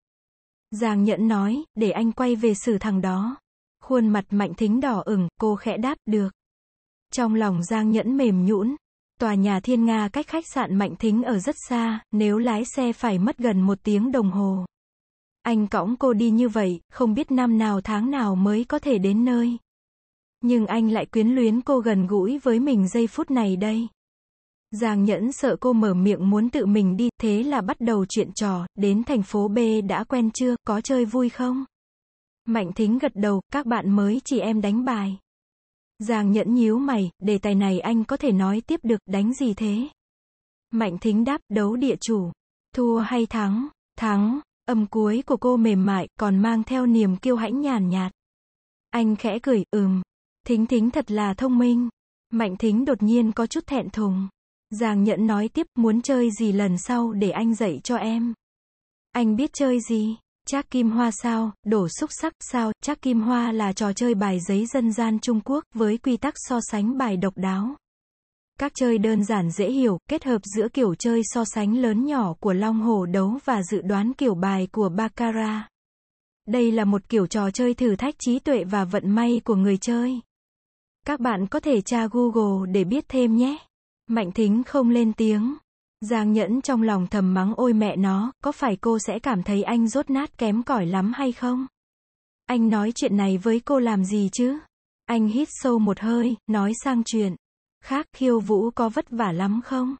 Giang Nhẫn nói, để anh quay về xử thằng đó. Khuôn mặt Mạnh Thính đỏ ửng, cô khẽ đáp, được. Trong lòng Giang Nhẫn mềm nhũn. Tòa nhà Thiên Nga cách khách sạn Mạnh Thính ở rất xa, nếu lái xe phải mất gần một tiếng đồng hồ. Anh cõng cô đi như vậy, không biết năm nào tháng nào mới có thể đến nơi. Nhưng anh lại quyến luyến cô gần gũi với mình giây phút này đây. Giang Nhẫn sợ cô mở miệng muốn tự mình đi, thế là bắt đầu chuyện trò, đến thành phố B đã quen chưa, có chơi vui không? Mạnh Thính gật đầu, các bạn mới chỉ em đánh bài. Giang Nhẫn nhíu mày, đề tài này anh có thể nói tiếp được, đánh gì thế? Mạnh Thính đáp, đấu địa chủ. Thua hay thắng? Thắng. Âm cuối của cô mềm mại, còn mang theo niềm kiêu hãnh nhàn nhạt. Anh khẽ cười, ừm. Thính Thính thật là thông minh. Mạnh Thính đột nhiên có chút thẹn thùng. Giang Nhẫn nói tiếp, muốn chơi gì lần sau để anh dạy cho em. Anh biết chơi gì? Trác Kim Hoa sao, đổ xúc sắc sao? Trác Kim Hoa là trò chơi bài giấy dân gian Trung Quốc, với quy tắc so sánh bài độc đáo. Các chơi đơn giản dễ hiểu, kết hợp giữa kiểu chơi so sánh lớn nhỏ của Long Hồ Đấu và dự đoán kiểu bài của Baccarat. Đây là một kiểu trò chơi thử thách trí tuệ và vận may của người chơi. Các bạn có thể tra Google để biết thêm nhé. Mạnh Thính không lên tiếng. Giang Nhẫn trong lòng thầm mắng, ôi mẹ nó, có phải cô sẽ cảm thấy anh dốt nát kém cỏi lắm hay không? Anh nói chuyện này với cô làm gì chứ? Anh hít sâu một hơi, nói sang chuyện khác, khiêu vũ có vất vả lắm không?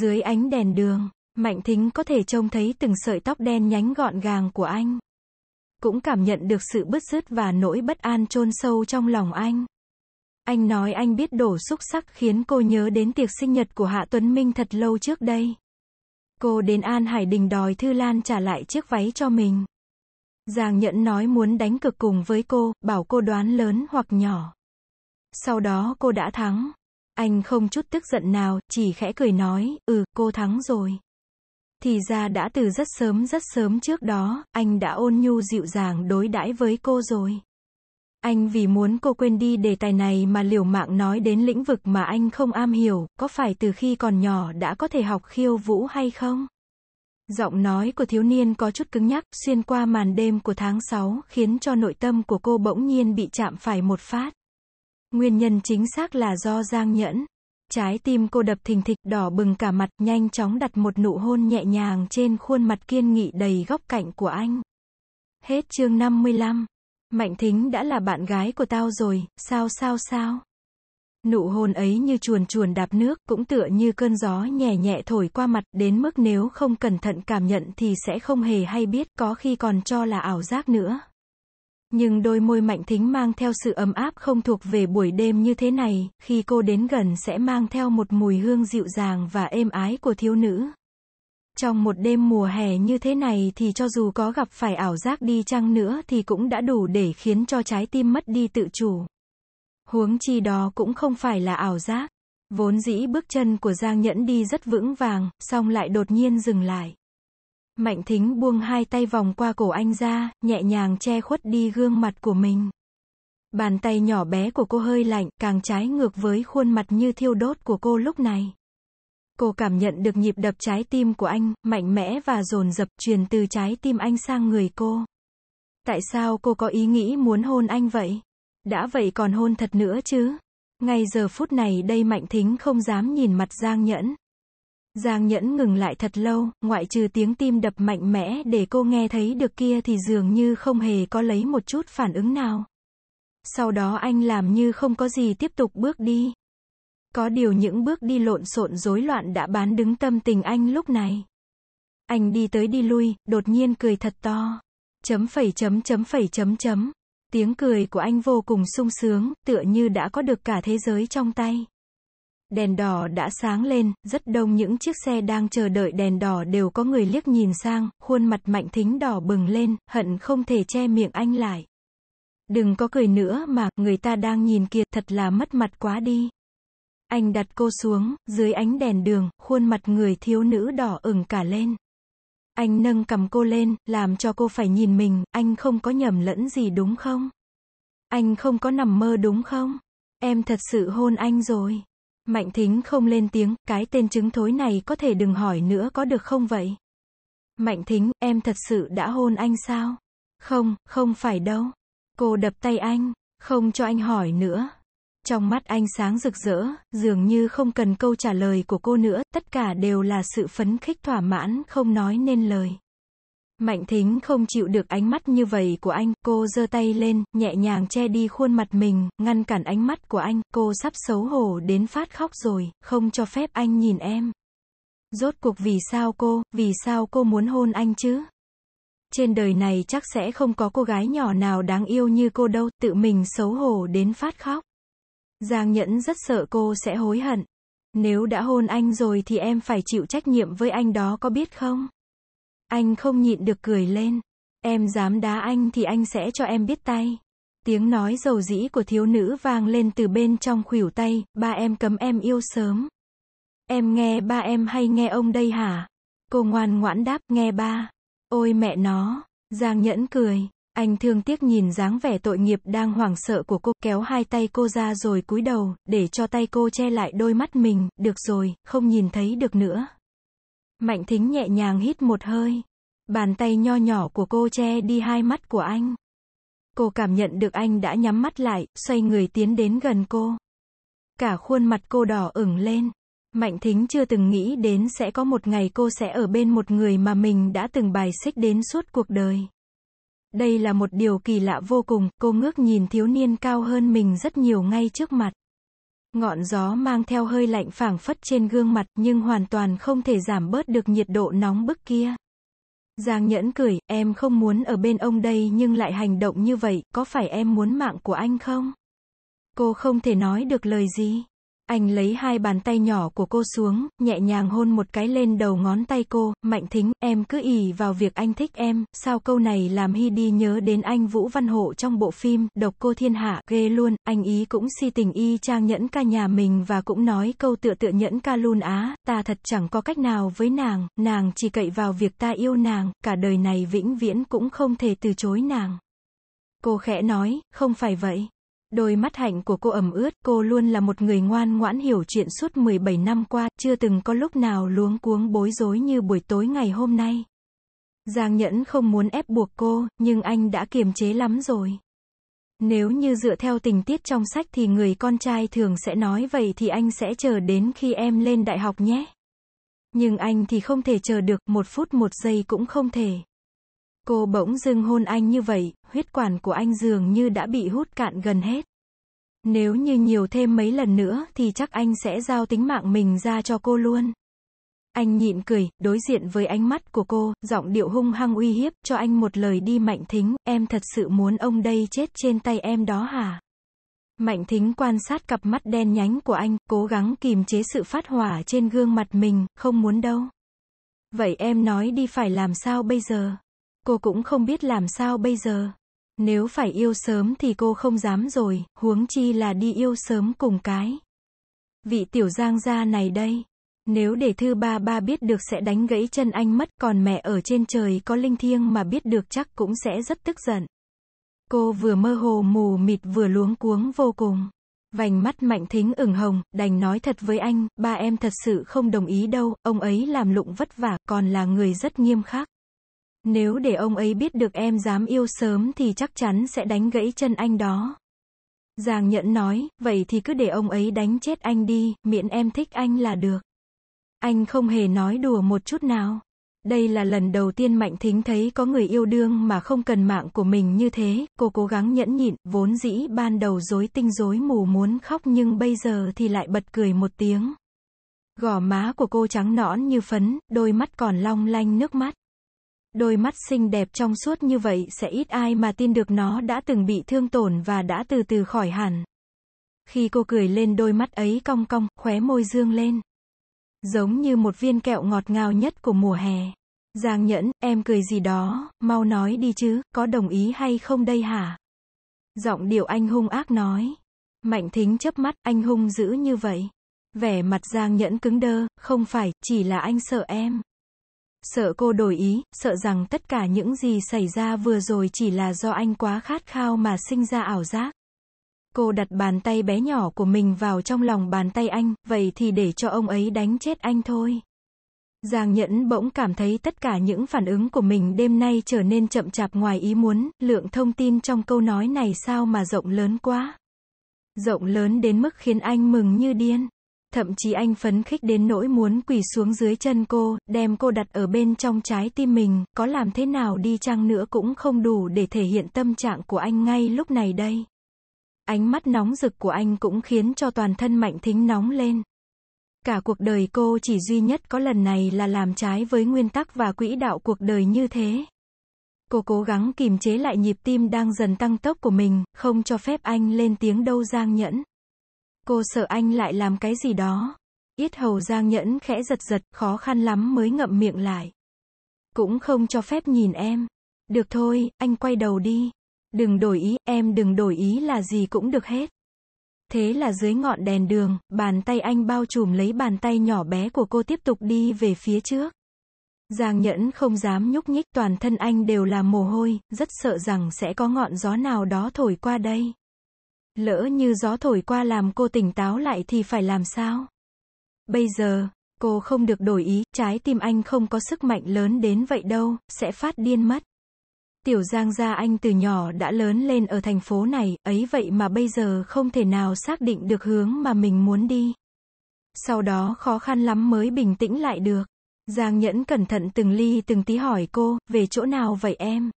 Dưới ánh đèn đường, Mạnh Thính có thể trông thấy từng sợi tóc đen nhánh gọn gàng của anh. Cũng cảm nhận được sự bứt rứt và nỗi bất an chôn sâu trong lòng anh. Anh nói anh biết đổ xúc sắc khiến cô nhớ đến tiệc sinh nhật của Hạ Tuấn Minh thật lâu trước đây. Cô đến An Hải Đình đòi Thư Lan trả lại chiếc váy cho mình. Giang Nhẫn nói muốn đánh cược cùng với cô, bảo cô đoán lớn hoặc nhỏ. Sau đó cô đã thắng. Anh không chút tức giận nào, chỉ khẽ cười nói, ừ, cô thắng rồi. Thì ra đã từ rất sớm rất sớm trước đó, anh đã ôn nhu dịu dàng đối đãi với cô rồi. Anh vì muốn cô quên đi đề tài này mà liều mạng nói đến lĩnh vực mà anh không am hiểu, có phải từ khi còn nhỏ đã có thể học khiêu vũ hay không? Giọng nói của thiếu niên có chút cứng nhắc, xuyên qua màn đêm của tháng sáu, khiến cho nội tâm của cô bỗng nhiên bị chạm phải một phát. Nguyên nhân chính xác là do Giang Nhẫn. Trái tim cô đập thình thịch, đỏ bừng cả mặt, nhanh chóng đặt một nụ hôn nhẹ nhàng trên khuôn mặt kiên nghị đầy góc cạnh của anh. Hết chương năm mươi lăm. Mạnh Thính đã là bạn gái của tao rồi, sao sao sao? Nụ hôn ấy như chuồn chuồn đạp nước, cũng tựa như cơn gió nhẹ nhẹ thổi qua mặt, đến mức nếu không cẩn thận cảm nhận thì sẽ không hề hay biết, có khi còn cho là ảo giác nữa. Nhưng đôi môi Mạnh Thính mang theo sự ấm áp không thuộc về buổi đêm như thế này, khi cô đến gần sẽ mang theo một mùi hương dịu dàng và êm ái của thiếu nữ. Trong một đêm mùa hè như thế này thì cho dù có gặp phải ảo giác đi chăng nữa thì cũng đã đủ để khiến cho trái tim mất đi tự chủ. Huống chi đó cũng không phải là ảo giác. Vốn dĩ bước chân của Giang Nhẫn đi rất vững vàng, xong lại đột nhiên dừng lại. Mạnh Thính buông hai tay vòng qua cổ anh ra, nhẹ nhàng che khuất đi gương mặt của mình. Bàn tay nhỏ bé của cô hơi lạnh, càng trái ngược với khuôn mặt như thiêu đốt của cô lúc này. Cô cảm nhận được nhịp đập trái tim của anh, mạnh mẽ và dồn dập, truyền từ trái tim anh sang người cô. Tại sao cô có ý nghĩ muốn hôn anh vậy? Đã vậy còn hôn thật nữa chứ? Ngay giờ phút này đây Mạnh Thính không dám nhìn mặt Giang Nhẫn. Giang Nhẫn ngừng lại thật lâu, ngoại trừ tiếng tim đập mạnh mẽ để cô nghe thấy được kia thì dường như không hề có lấy một chút phản ứng nào. Sau đó anh làm như không có gì tiếp tục bước đi. Có điều những bước đi lộn xộn rối loạn đã bán đứng tâm tình anh lúc này. Anh đi tới đi lui, đột nhiên cười thật to. Chấm phẩy chấm chấm phẩy chấm chấm. Tiếng cười của anh vô cùng sung sướng, tựa như đã có được cả thế giới trong tay. Đèn đỏ đã sáng lên, rất đông những chiếc xe đang chờ đợi đèn đỏ đều có người liếc nhìn sang, khuôn mặt Mạnh Thính đỏ bừng lên, hận không thể che miệng anh lại. Đừng có cười nữa mà, người ta đang nhìn kìa, thật là mất mặt quá đi. Anh đặt cô xuống, dưới ánh đèn đường, khuôn mặt người thiếu nữ đỏ ửng cả lên. Anh nâng cằm cô lên, làm cho cô phải nhìn mình, anh không có nhầm lẫn gì đúng không? Anh không có nằm mơ đúng không? Em thật sự hôn anh rồi. Mạnh Thính không lên tiếng, cái tên chứng thối này có thể đừng hỏi nữa có được không vậy? Mạnh Thính, em thật sự đã hôn anh sao? Không, không phải đâu. Cô đập tay anh, không cho anh hỏi nữa. Trong mắt anh sáng rực rỡ, dường như không cần câu trả lời của cô nữa, tất cả đều là sự phấn khích thỏa mãn không nói nên lời. Mạnh Thính không chịu được ánh mắt như vậy của anh, cô giơ tay lên, nhẹ nhàng che đi khuôn mặt mình, ngăn cản ánh mắt của anh, cô sắp xấu hổ đến phát khóc rồi, không cho phép anh nhìn em. Rốt cuộc vì sao cô, vì sao cô muốn hôn anh chứ? Trên đời này chắc sẽ không có cô gái nhỏ nào đáng yêu như cô đâu, tự mình xấu hổ đến phát khóc. Giang Nhẫn rất sợ cô sẽ hối hận. Nếu đã hôn anh rồi thì em phải chịu trách nhiệm với anh đó có biết không? Anh không nhịn được cười lên. Em dám đá anh thì anh sẽ cho em biết tay. Tiếng nói dầu dĩ của thiếu nữ vang lên từ bên trong khuỷu tay, ba em cấm em yêu sớm. Em nghe ba em hay nghe ông đây hả? Cô ngoan ngoãn đáp, nghe ba. Ôi mẹ nó, Giang Nhẫn cười. Anh thương tiếc nhìn dáng vẻ tội nghiệp đang hoảng sợ của cô, kéo hai tay cô ra rồi cúi đầu, để cho tay cô che lại đôi mắt mình, được rồi, không nhìn thấy được nữa. Mạnh Thính nhẹ nhàng hít một hơi. Bàn tay nho nhỏ của cô che đi hai mắt của anh. Cô cảm nhận được anh đã nhắm mắt lại, xoay người tiến đến gần cô. Cả khuôn mặt cô đỏ ửng lên. Mạnh Thính chưa từng nghĩ đến sẽ có một ngày cô sẽ ở bên một người mà mình đã từng bài xích đến suốt cuộc đời. Đây là một điều kỳ lạ vô cùng, cô ngước nhìn thiếu niên cao hơn mình rất nhiều ngay trước mặt. Ngọn gió mang theo hơi lạnh phảng phất trên gương mặt nhưng hoàn toàn không thể giảm bớt được nhiệt độ nóng bức kia. Giang Nhẫn cười, em không muốn ở bên ông đây nhưng lại hành động như vậy, có phải em muốn mạng của anh không? Cô không thể nói được lời gì. Anh lấy hai bàn tay nhỏ của cô xuống, nhẹ nhàng hôn một cái lên đầu ngón tay cô. Mạnh Thính, em cứ ỷ vào việc anh thích em, sao câu này làm Hi đi nhớ đến anh Vũ Văn Hộ trong bộ phim Độc Cô Thiên Hạ, ghê luôn, anh ý cũng si tình y chang Nhẫn ca nhà mình và cũng nói câu tựa tựa Nhẫn ca luôn á, ta thật chẳng có cách nào với nàng, nàng chỉ cậy vào việc ta yêu nàng, cả đời này vĩnh viễn cũng không thể từ chối nàng. Cô khẽ nói, không phải vậy. Đôi mắt hạnh của cô ẩm ướt, cô luôn là một người ngoan ngoãn hiểu chuyện suốt mười bảy năm qua, chưa từng có lúc nào luống cuống bối rối như buổi tối ngày hôm nay. Giang Nhẫn không muốn ép buộc cô, nhưng anh đã kiềm chế lắm rồi. Nếu như dựa theo tình tiết trong sách thì người con trai thường sẽ nói vậy thì anh sẽ chờ đến khi em lên đại học nhé. Nhưng anh thì không thể chờ được, một phút một giây cũng không thể. Cô bỗng dưng hôn anh như vậy, huyết quản của anh dường như đã bị hút cạn gần hết. Nếu như nhiều thêm mấy lần nữa thì chắc anh sẽ giao tính mạng mình ra cho cô luôn. Anh nhịn cười, đối diện với ánh mắt của cô, giọng điệu hung hăng uy hiếp, cho anh một lời đi Mạnh Thính, em thật sự muốn ông đây chết trên tay em đó hả? Mạnh Thính quan sát cặp mắt đen nhánh của anh, cố gắng kìm chế sự phát hỏa trên gương mặt mình, không muốn đâu. Vậy em nói đi, phải làm sao bây giờ? Cô cũng không biết làm sao bây giờ. Nếu phải yêu sớm thì cô không dám rồi, huống chi là đi yêu sớm cùng cái vị tiểu Giang gia này đây. Nếu để Thư Ba Ba biết được sẽ đánh gãy chân anh mất, còn mẹ ở trên trời có linh thiêng mà biết được chắc cũng sẽ rất tức giận. Cô vừa mơ hồ mù mịt vừa luống cuống vô cùng. Vành mắt Mạnh Thính ửng hồng, đành nói thật với anh, ba em thật sự không đồng ý đâu, ông ấy làm lụng vất vả, còn là người rất nghiêm khắc. Nếu để ông ấy biết được em dám yêu sớm thì chắc chắn sẽ đánh gãy chân anh đó. Giang Nhẫn nói, vậy thì cứ để ông ấy đánh chết anh đi, miễn em thích anh là được. Anh không hề nói đùa một chút nào. Đây là lần đầu tiên Mạnh Thính thấy có người yêu đương mà không cần mạng của mình như thế, cô cố gắng nhẫn nhịn, vốn dĩ ban đầu rối tinh rối mù muốn khóc nhưng bây giờ thì lại bật cười một tiếng. Gò má của cô trắng nõn như phấn, đôi mắt còn long lanh nước mắt. Đôi mắt xinh đẹp trong suốt như vậy sẽ ít ai mà tin được nó đã từng bị thương tổn và đã từ từ khỏi hẳn. Khi cô cười lên, đôi mắt ấy cong cong, khóe môi dương lên. Giống như một viên kẹo ngọt ngào nhất của mùa hè. Giang Nhẫn, em cười gì đó, mau nói đi chứ, có đồng ý hay không đây hả? Giọng điệu anh hung ác nói. Mạnh Thính chớp mắt, anh hung dữ như vậy. Vẻ mặt Giang Nhẫn cứng đơ, không phải, chỉ là anh sợ em. Sợ cô đổi ý, sợ rằng tất cả những gì xảy ra vừa rồi chỉ là do anh quá khát khao mà sinh ra ảo giác. Cô đặt bàn tay bé nhỏ của mình vào trong lòng bàn tay anh, vậy thì để cho ông ấy đánh chết anh thôi. Giang Nhẫn bỗng cảm thấy tất cả những phản ứng của mình đêm nay trở nên chậm chạp ngoài ý muốn, lượng thông tin trong câu nói này sao mà rộng lớn quá. Rộng lớn đến mức khiến anh mừng như điên. Thậm chí anh phấn khích đến nỗi muốn quỳ xuống dưới chân cô, đem cô đặt ở bên trong trái tim mình, có làm thế nào đi chăng nữa cũng không đủ để thể hiện tâm trạng của anh ngay lúc này đây. Ánh mắt nóng rực của anh cũng khiến cho toàn thân Mạnh Thính nóng lên. Cả cuộc đời cô chỉ duy nhất có lần này là làm trái với nguyên tắc và quỹ đạo cuộc đời như thế. Cô cố gắng kìm chế lại nhịp tim đang dần tăng tốc của mình, không cho phép anh lên tiếng đâu Giang Nhẫn. Cô sợ anh lại làm cái gì đó. Yết hầu Giang Nhẫn khẽ giật giật, khó khăn lắm mới ngậm miệng lại. Cũng không cho phép nhìn em. Được thôi, anh quay đầu đi. Đừng đổi ý, em đừng đổi ý là gì cũng được hết. Thế là dưới ngọn đèn đường, bàn tay anh bao trùm lấy bàn tay nhỏ bé của cô tiếp tục đi về phía trước. Giang Nhẫn không dám nhúc nhích, toàn thân anh đều là mồ hôi, rất sợ rằng sẽ có ngọn gió nào đó thổi qua đây. Lỡ như gió thổi qua làm cô tỉnh táo lại thì phải làm sao? Bây giờ, cô không được đổi ý, trái tim anh không có sức mạnh lớn đến vậy đâu, sẽ phát điên mất. Tiểu Giang gia anh từ nhỏ đã lớn lên ở thành phố này, ấy vậy mà bây giờ không thể nào xác định được hướng mà mình muốn đi. Sau đó khó khăn lắm mới bình tĩnh lại được. Giang Nhẫn cẩn thận từng ly từng tí hỏi cô, về chỗ nào vậy em?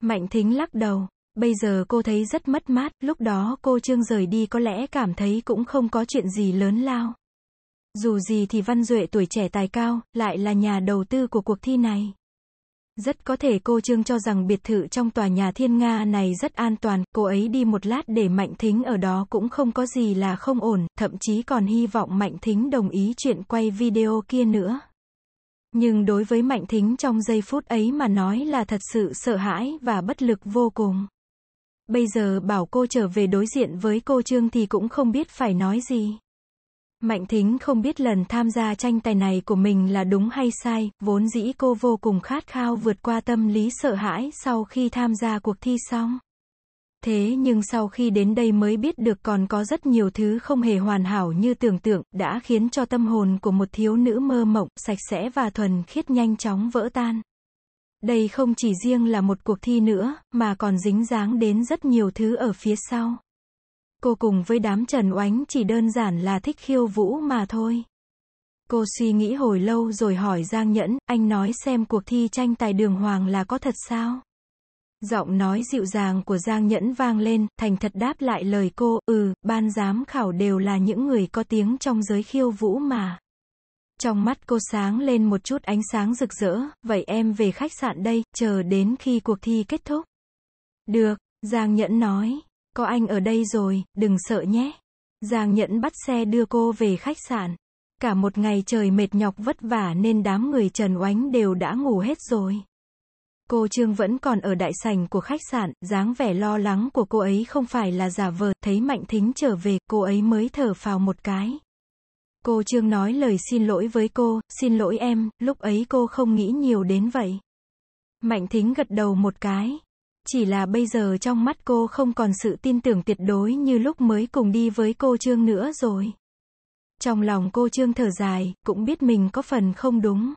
Mạnh Thính lắc đầu, bây giờ cô thấy rất mất mát, lúc đó cô Trương rời đi có lẽ cảm thấy cũng không có chuyện gì lớn lao. Dù gì thì Văn Duệ tuổi trẻ tài cao, lại là nhà đầu tư của cuộc thi này. Rất có thể cô Trương cho rằng biệt thự trong tòa nhà Thiên Nga này rất an toàn, cô ấy đi một lát để Mạnh Thính ở đó cũng không có gì là không ổn, thậm chí còn hy vọng Mạnh Thính đồng ý chuyện quay video kia nữa. Nhưng đối với Mạnh Thính trong giây phút ấy mà nói là thật sự sợ hãi và bất lực vô cùng. Bây giờ bảo cô trở về đối diện với cô Trương thì cũng không biết phải nói gì. Mạnh Thính không biết lần tham gia tranh tài này của mình là đúng hay sai, vốn dĩ cô vô cùng khát khao vượt qua tâm lý sợ hãi sau khi tham gia cuộc thi xong. Thế nhưng sau khi đến đây mới biết được còn có rất nhiều thứ không hề hoàn hảo như tưởng tượng, đã khiến cho tâm hồn của một thiếu nữ mơ mộng, sạch sẽ và thuần khiết nhanh chóng vỡ tan. Đây không chỉ riêng là một cuộc thi nữa, mà còn dính dáng đến rất nhiều thứ ở phía sau. Cô cùng với đám Trần Oánh chỉ đơn giản là thích khiêu vũ mà thôi. Cô suy nghĩ hồi lâu rồi hỏi Giang Nhẫn, anh nói xem cuộc thi tranh tài đường hoàng là có thật sao? Giọng nói dịu dàng của Giang Nhẫn vang lên, thành thật đáp lại lời cô, ừ, ban giám khảo đều là những người có tiếng trong giới khiêu vũ mà. Trong mắt cô sáng lên một chút ánh sáng rực rỡ, vậy em về khách sạn đây, chờ đến khi cuộc thi kết thúc. Được, Giang Nhẫn nói, có anh ở đây rồi, đừng sợ nhé. Giang Nhẫn bắt xe đưa cô về khách sạn. Cả một ngày trời mệt nhọc vất vả nên đám người Trần Oánh đều đã ngủ hết rồi. Cô Trương vẫn còn ở đại sảnh của khách sạn, dáng vẻ lo lắng của cô ấy không phải là giả vờ, thấy Mạnh Thính trở về, cô ấy mới thở phào một cái. Cô Trương nói lời xin lỗi với cô, xin lỗi em, lúc ấy cô không nghĩ nhiều đến vậy. Mạnh Thính gật đầu một cái. Chỉ là bây giờ trong mắt cô không còn sự tin tưởng tuyệt đối như lúc mới cùng đi với cô Trương nữa rồi. Trong lòng cô Trương thở dài, cũng biết mình có phần không đúng.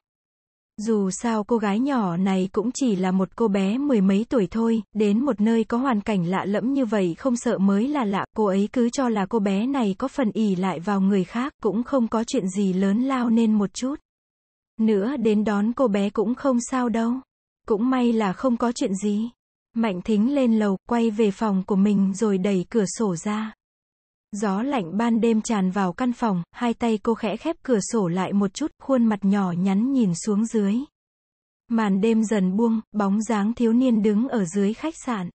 Dù sao cô gái nhỏ này cũng chỉ là một cô bé mười mấy tuổi thôi, đến một nơi có hoàn cảnh lạ lẫm như vậy không sợ mới là lạ, cô ấy cứ cho là cô bé này có phần ỷ lại vào người khác, cũng không có chuyện gì lớn lao nên một chút. Nữa đến đón cô bé cũng không sao đâu. Cũng may là không có chuyện gì. Mạnh Thính lên lầu, quay về phòng của mình rồi đẩy cửa sổ ra. Gió lạnh ban đêm tràn vào căn phòng, hai tay cô khẽ khép cửa sổ lại một chút, khuôn mặt nhỏ nhắn nhìn xuống dưới. Màn đêm dần buông, bóng dáng thiếu niên đứng ở dưới khách sạn.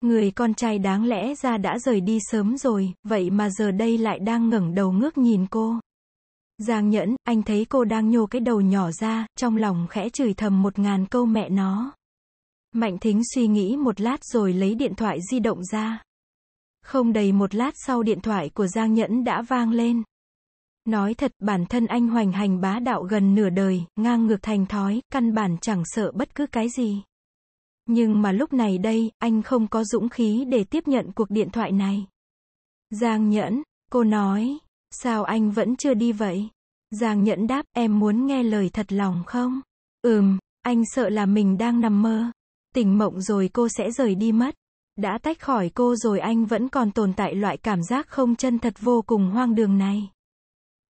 Người con trai đáng lẽ ra đã rời đi sớm rồi, vậy mà giờ đây lại đang ngẩng đầu ngước nhìn cô. Giang Nhẫn, anh thấy cô đang nhô cái đầu nhỏ ra, trong lòng khẽ chửi thầm một ngàn câu mẹ nó. Mạnh Thính suy nghĩ một lát rồi lấy điện thoại di động ra. Không đầy một lát sau điện thoại của Giang Nhẫn đã vang lên. Nói thật, bản thân anh hoành hành bá đạo gần nửa đời, ngang ngược thành thói, căn bản chẳng sợ bất cứ cái gì. Nhưng mà lúc này đây, anh không có dũng khí để tiếp nhận cuộc điện thoại này. Giang Nhẫn, cô nói, sao anh vẫn chưa đi vậy? Giang Nhẫn đáp, em muốn nghe lời thật lòng không? Ừm, anh sợ là mình đang nằm mơ. Tỉnh mộng rồi cô sẽ rời đi mất. Đã tách khỏi cô rồi anh vẫn còn tồn tại loại cảm giác không chân thật vô cùng hoang đường này.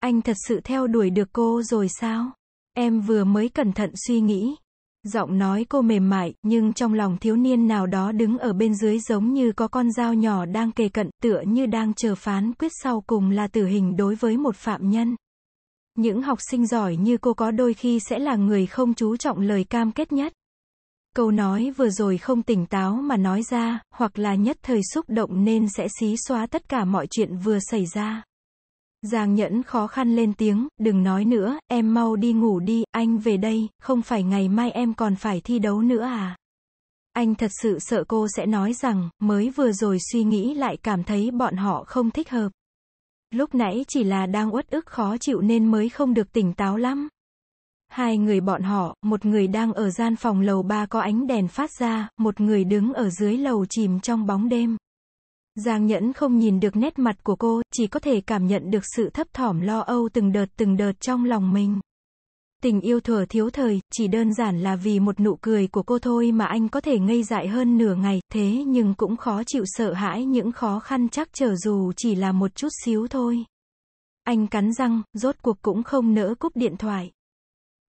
Anh thật sự theo đuổi được cô rồi sao? Em vừa mới cẩn thận suy nghĩ. Giọng nói cô mềm mại, nhưng trong lòng thiếu niên nào đó đứng ở bên dưới giống như có con dao nhỏ đang kề cận, tựa như đang chờ phán quyết sau cùng là tử hình đối với một phạm nhân. Những học sinh giỏi như cô có đôi khi sẽ là người không chú trọng lời cam kết nhất. Câu nói vừa rồi không tỉnh táo mà nói ra, hoặc là nhất thời xúc động nên sẽ xí xóa tất cả mọi chuyện vừa xảy ra. Giang Nhẫn khó khăn lên tiếng, đừng nói nữa, em mau đi ngủ đi, anh về đây, không phải ngày mai em còn phải thi đấu nữa à? Anh thật sự sợ cô sẽ nói rằng, mới vừa rồi suy nghĩ lại cảm thấy bọn họ không thích hợp. Lúc nãy chỉ là đang uất ức khó chịu nên mới không được tỉnh táo lắm. Hai người bọn họ, một người đang ở gian phòng lầu ba có ánh đèn phát ra, một người đứng ở dưới lầu chìm trong bóng đêm. Giang Nhẫn không nhìn được nét mặt của cô, chỉ có thể cảm nhận được sự thấp thỏm lo âu từng đợt từng đợt trong lòng mình. Tình yêu thuở thiếu thời, chỉ đơn giản là vì một nụ cười của cô thôi mà anh có thể ngây dại hơn nửa ngày, thế nhưng cũng khó chịu sợ hãi những khó khăn trắc trở dù chỉ là một chút xíu thôi. Anh cắn răng, rốt cuộc cũng không nỡ cúp điện thoại.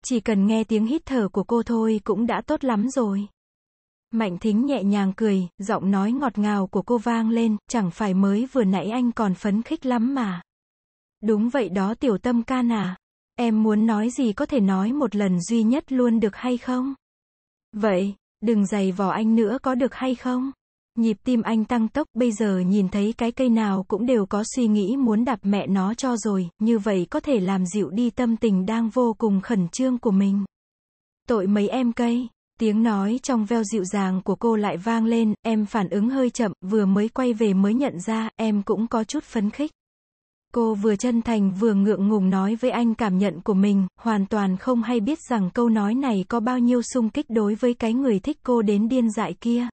Chỉ cần nghe tiếng hít thở của cô thôi cũng đã tốt lắm rồi. Mạnh Thính nhẹ nhàng cười, giọng nói ngọt ngào của cô vang lên, chẳng phải mới vừa nãy anh còn phấn khích lắm mà. Đúng vậy đó tiểu tâm ca nà. Em muốn nói gì có thể nói một lần duy nhất luôn được hay không? Vậy, đừng giày vò anh nữa có được hay không? Nhịp tim anh tăng tốc, bây giờ nhìn thấy cái cây nào cũng đều có suy nghĩ muốn đạp mẹ nó cho rồi, như vậy có thể làm dịu đi tâm tình đang vô cùng khẩn trương của mình. Tội mấy em cây, tiếng nói trong veo dịu dàng của cô lại vang lên, em phản ứng hơi chậm, vừa mới quay về mới nhận ra, em cũng có chút phấn khích. Cô vừa chân thành vừa ngượng ngùng nói với anh cảm nhận của mình, hoàn toàn không hay biết rằng câu nói này có bao nhiêu xung kích đối với cái người thích cô đến điên dại kia.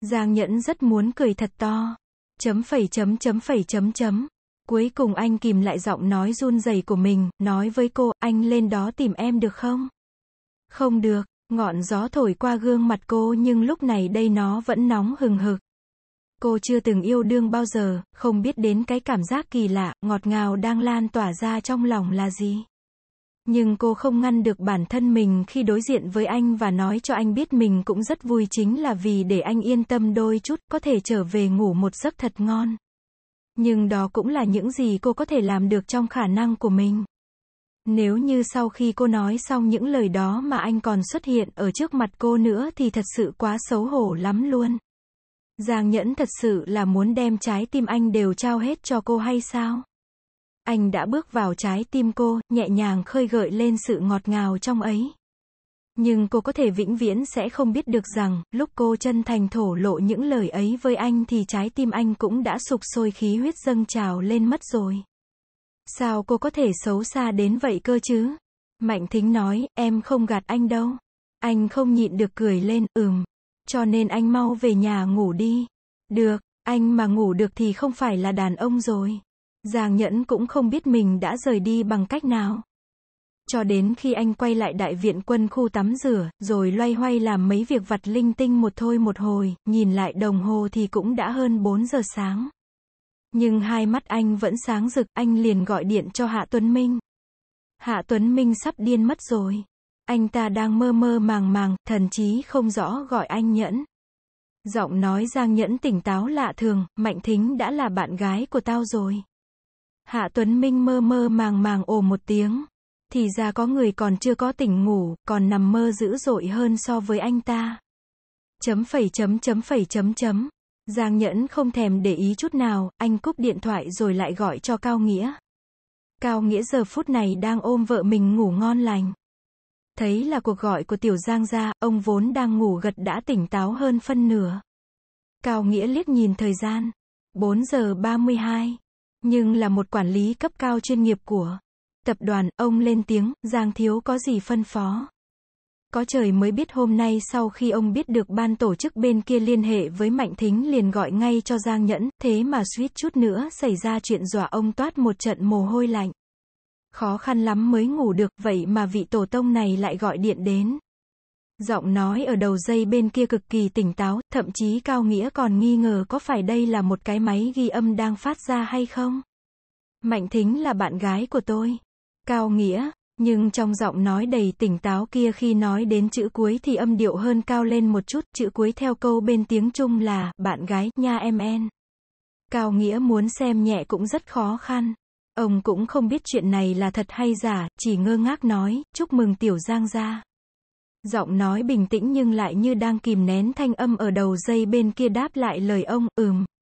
Giang Nhẫn rất muốn cười thật to. Chấm phẩy chấm chấm phẩy chấm chấm. Cuối cùng anh kìm lại giọng nói run rẩy của mình, nói với cô, anh lên đó tìm em được không? Không được, ngọn gió thổi qua gương mặt cô nhưng lúc này đây nó vẫn nóng hừng hực. Cô chưa từng yêu đương bao giờ, không biết đến cái cảm giác kỳ lạ, ngọt ngào đang lan tỏa ra trong lòng là gì. Nhưng cô không ngăn được bản thân mình khi đối diện với anh và nói cho anh biết mình cũng rất vui chính là vì để anh yên tâm đôi chút, có thể trở về ngủ một giấc thật ngon. Nhưng đó cũng là những gì cô có thể làm được trong khả năng của mình. Nếu như sau khi cô nói xong những lời đó mà anh còn xuất hiện ở trước mặt cô nữa thì thật sự quá xấu hổ lắm luôn. Giang Nhẫn thật sự là muốn đem trái tim anh đều trao hết cho cô hay sao? Anh đã bước vào trái tim cô, nhẹ nhàng khơi gợi lên sự ngọt ngào trong ấy. Nhưng cô có thể vĩnh viễn sẽ không biết được rằng, lúc cô chân thành thổ lộ những lời ấy với anh thì trái tim anh cũng đã sục sôi khí huyết dâng trào lên mất rồi. Sao cô có thể xấu xa đến vậy cơ chứ? Mạnh Thính nói, em không gạt anh đâu. Anh không nhịn được cười lên, ừm. Cho nên anh mau về nhà ngủ đi. Được, anh mà ngủ được thì không phải là đàn ông rồi. Giang Nhẫn cũng không biết mình đã rời đi bằng cách nào. Cho đến khi anh quay lại đại viện quân khu tắm rửa, rồi loay hoay làm mấy việc vặt linh tinh một thôi một hồi, nhìn lại đồng hồ thì cũng đã hơn bốn giờ sáng. Nhưng hai mắt anh vẫn sáng rực, anh liền gọi điện cho Hạ Tuấn Minh. Hạ Tuấn Minh sắp điên mất rồi. Anh ta đang mơ mơ màng màng, thần trí không rõ gọi anh Nhẫn. Giọng nói Giang Nhẫn tỉnh táo lạ thường, Mạnh Thính đã là bạn gái của tao rồi. Hạ Tuấn Minh mơ mơ màng màng ồ một tiếng. Thì ra có người còn chưa có tỉnh ngủ, còn nằm mơ dữ dội hơn so với anh ta. Chấm phẩy chấm chấm phẩy chấm chấm. Giang Nhẫn không thèm để ý chút nào, anh cúp điện thoại rồi lại gọi cho Cao Nghĩa. Cao Nghĩa giờ phút này đang ôm vợ mình ngủ ngon lành. Thấy là cuộc gọi của tiểu Giang gia, ông vốn đang ngủ gật đã tỉnh táo hơn phân nửa. Cao Nghĩa liếc nhìn thời gian, bốn giờ ba mươi hai, nhưng là một quản lý cấp cao chuyên nghiệp của tập đoàn, ông lên tiếng, Giang thiếu có gì phân phó. Có trời mới biết hôm nay sau khi ông biết được ban tổ chức bên kia liên hệ với Mạnh Thính liền gọi ngay cho Giang Nhẫn, thế mà suýt chút nữa xảy ra chuyện dọa ông toát một trận mồ hôi lạnh. Khó khăn lắm mới ngủ được, vậy mà vị tổ tông này lại gọi điện đến. Giọng nói ở đầu dây bên kia cực kỳ tỉnh táo, thậm chí Cao Nghĩa còn nghi ngờ có phải đây là một cái máy ghi âm đang phát ra hay không. Mạnh Thính là bạn gái của tôi. Cao Nghĩa, nhưng trong giọng nói đầy tỉnh táo kia khi nói đến chữ cuối thì âm điệu hơn cao lên một chút, chữ cuối theo câu bên tiếng Trung là, bạn gái, nha em en. Cao Nghĩa muốn xem nhẹ cũng rất khó khăn. Ông cũng không biết chuyện này là thật hay giả, chỉ ngơ ngác nói, chúc mừng tiểu Giang gia. Giọng nói bình tĩnh nhưng lại như đang kìm nén thanh âm ở đầu dây bên kia đáp lại lời ông, ừm.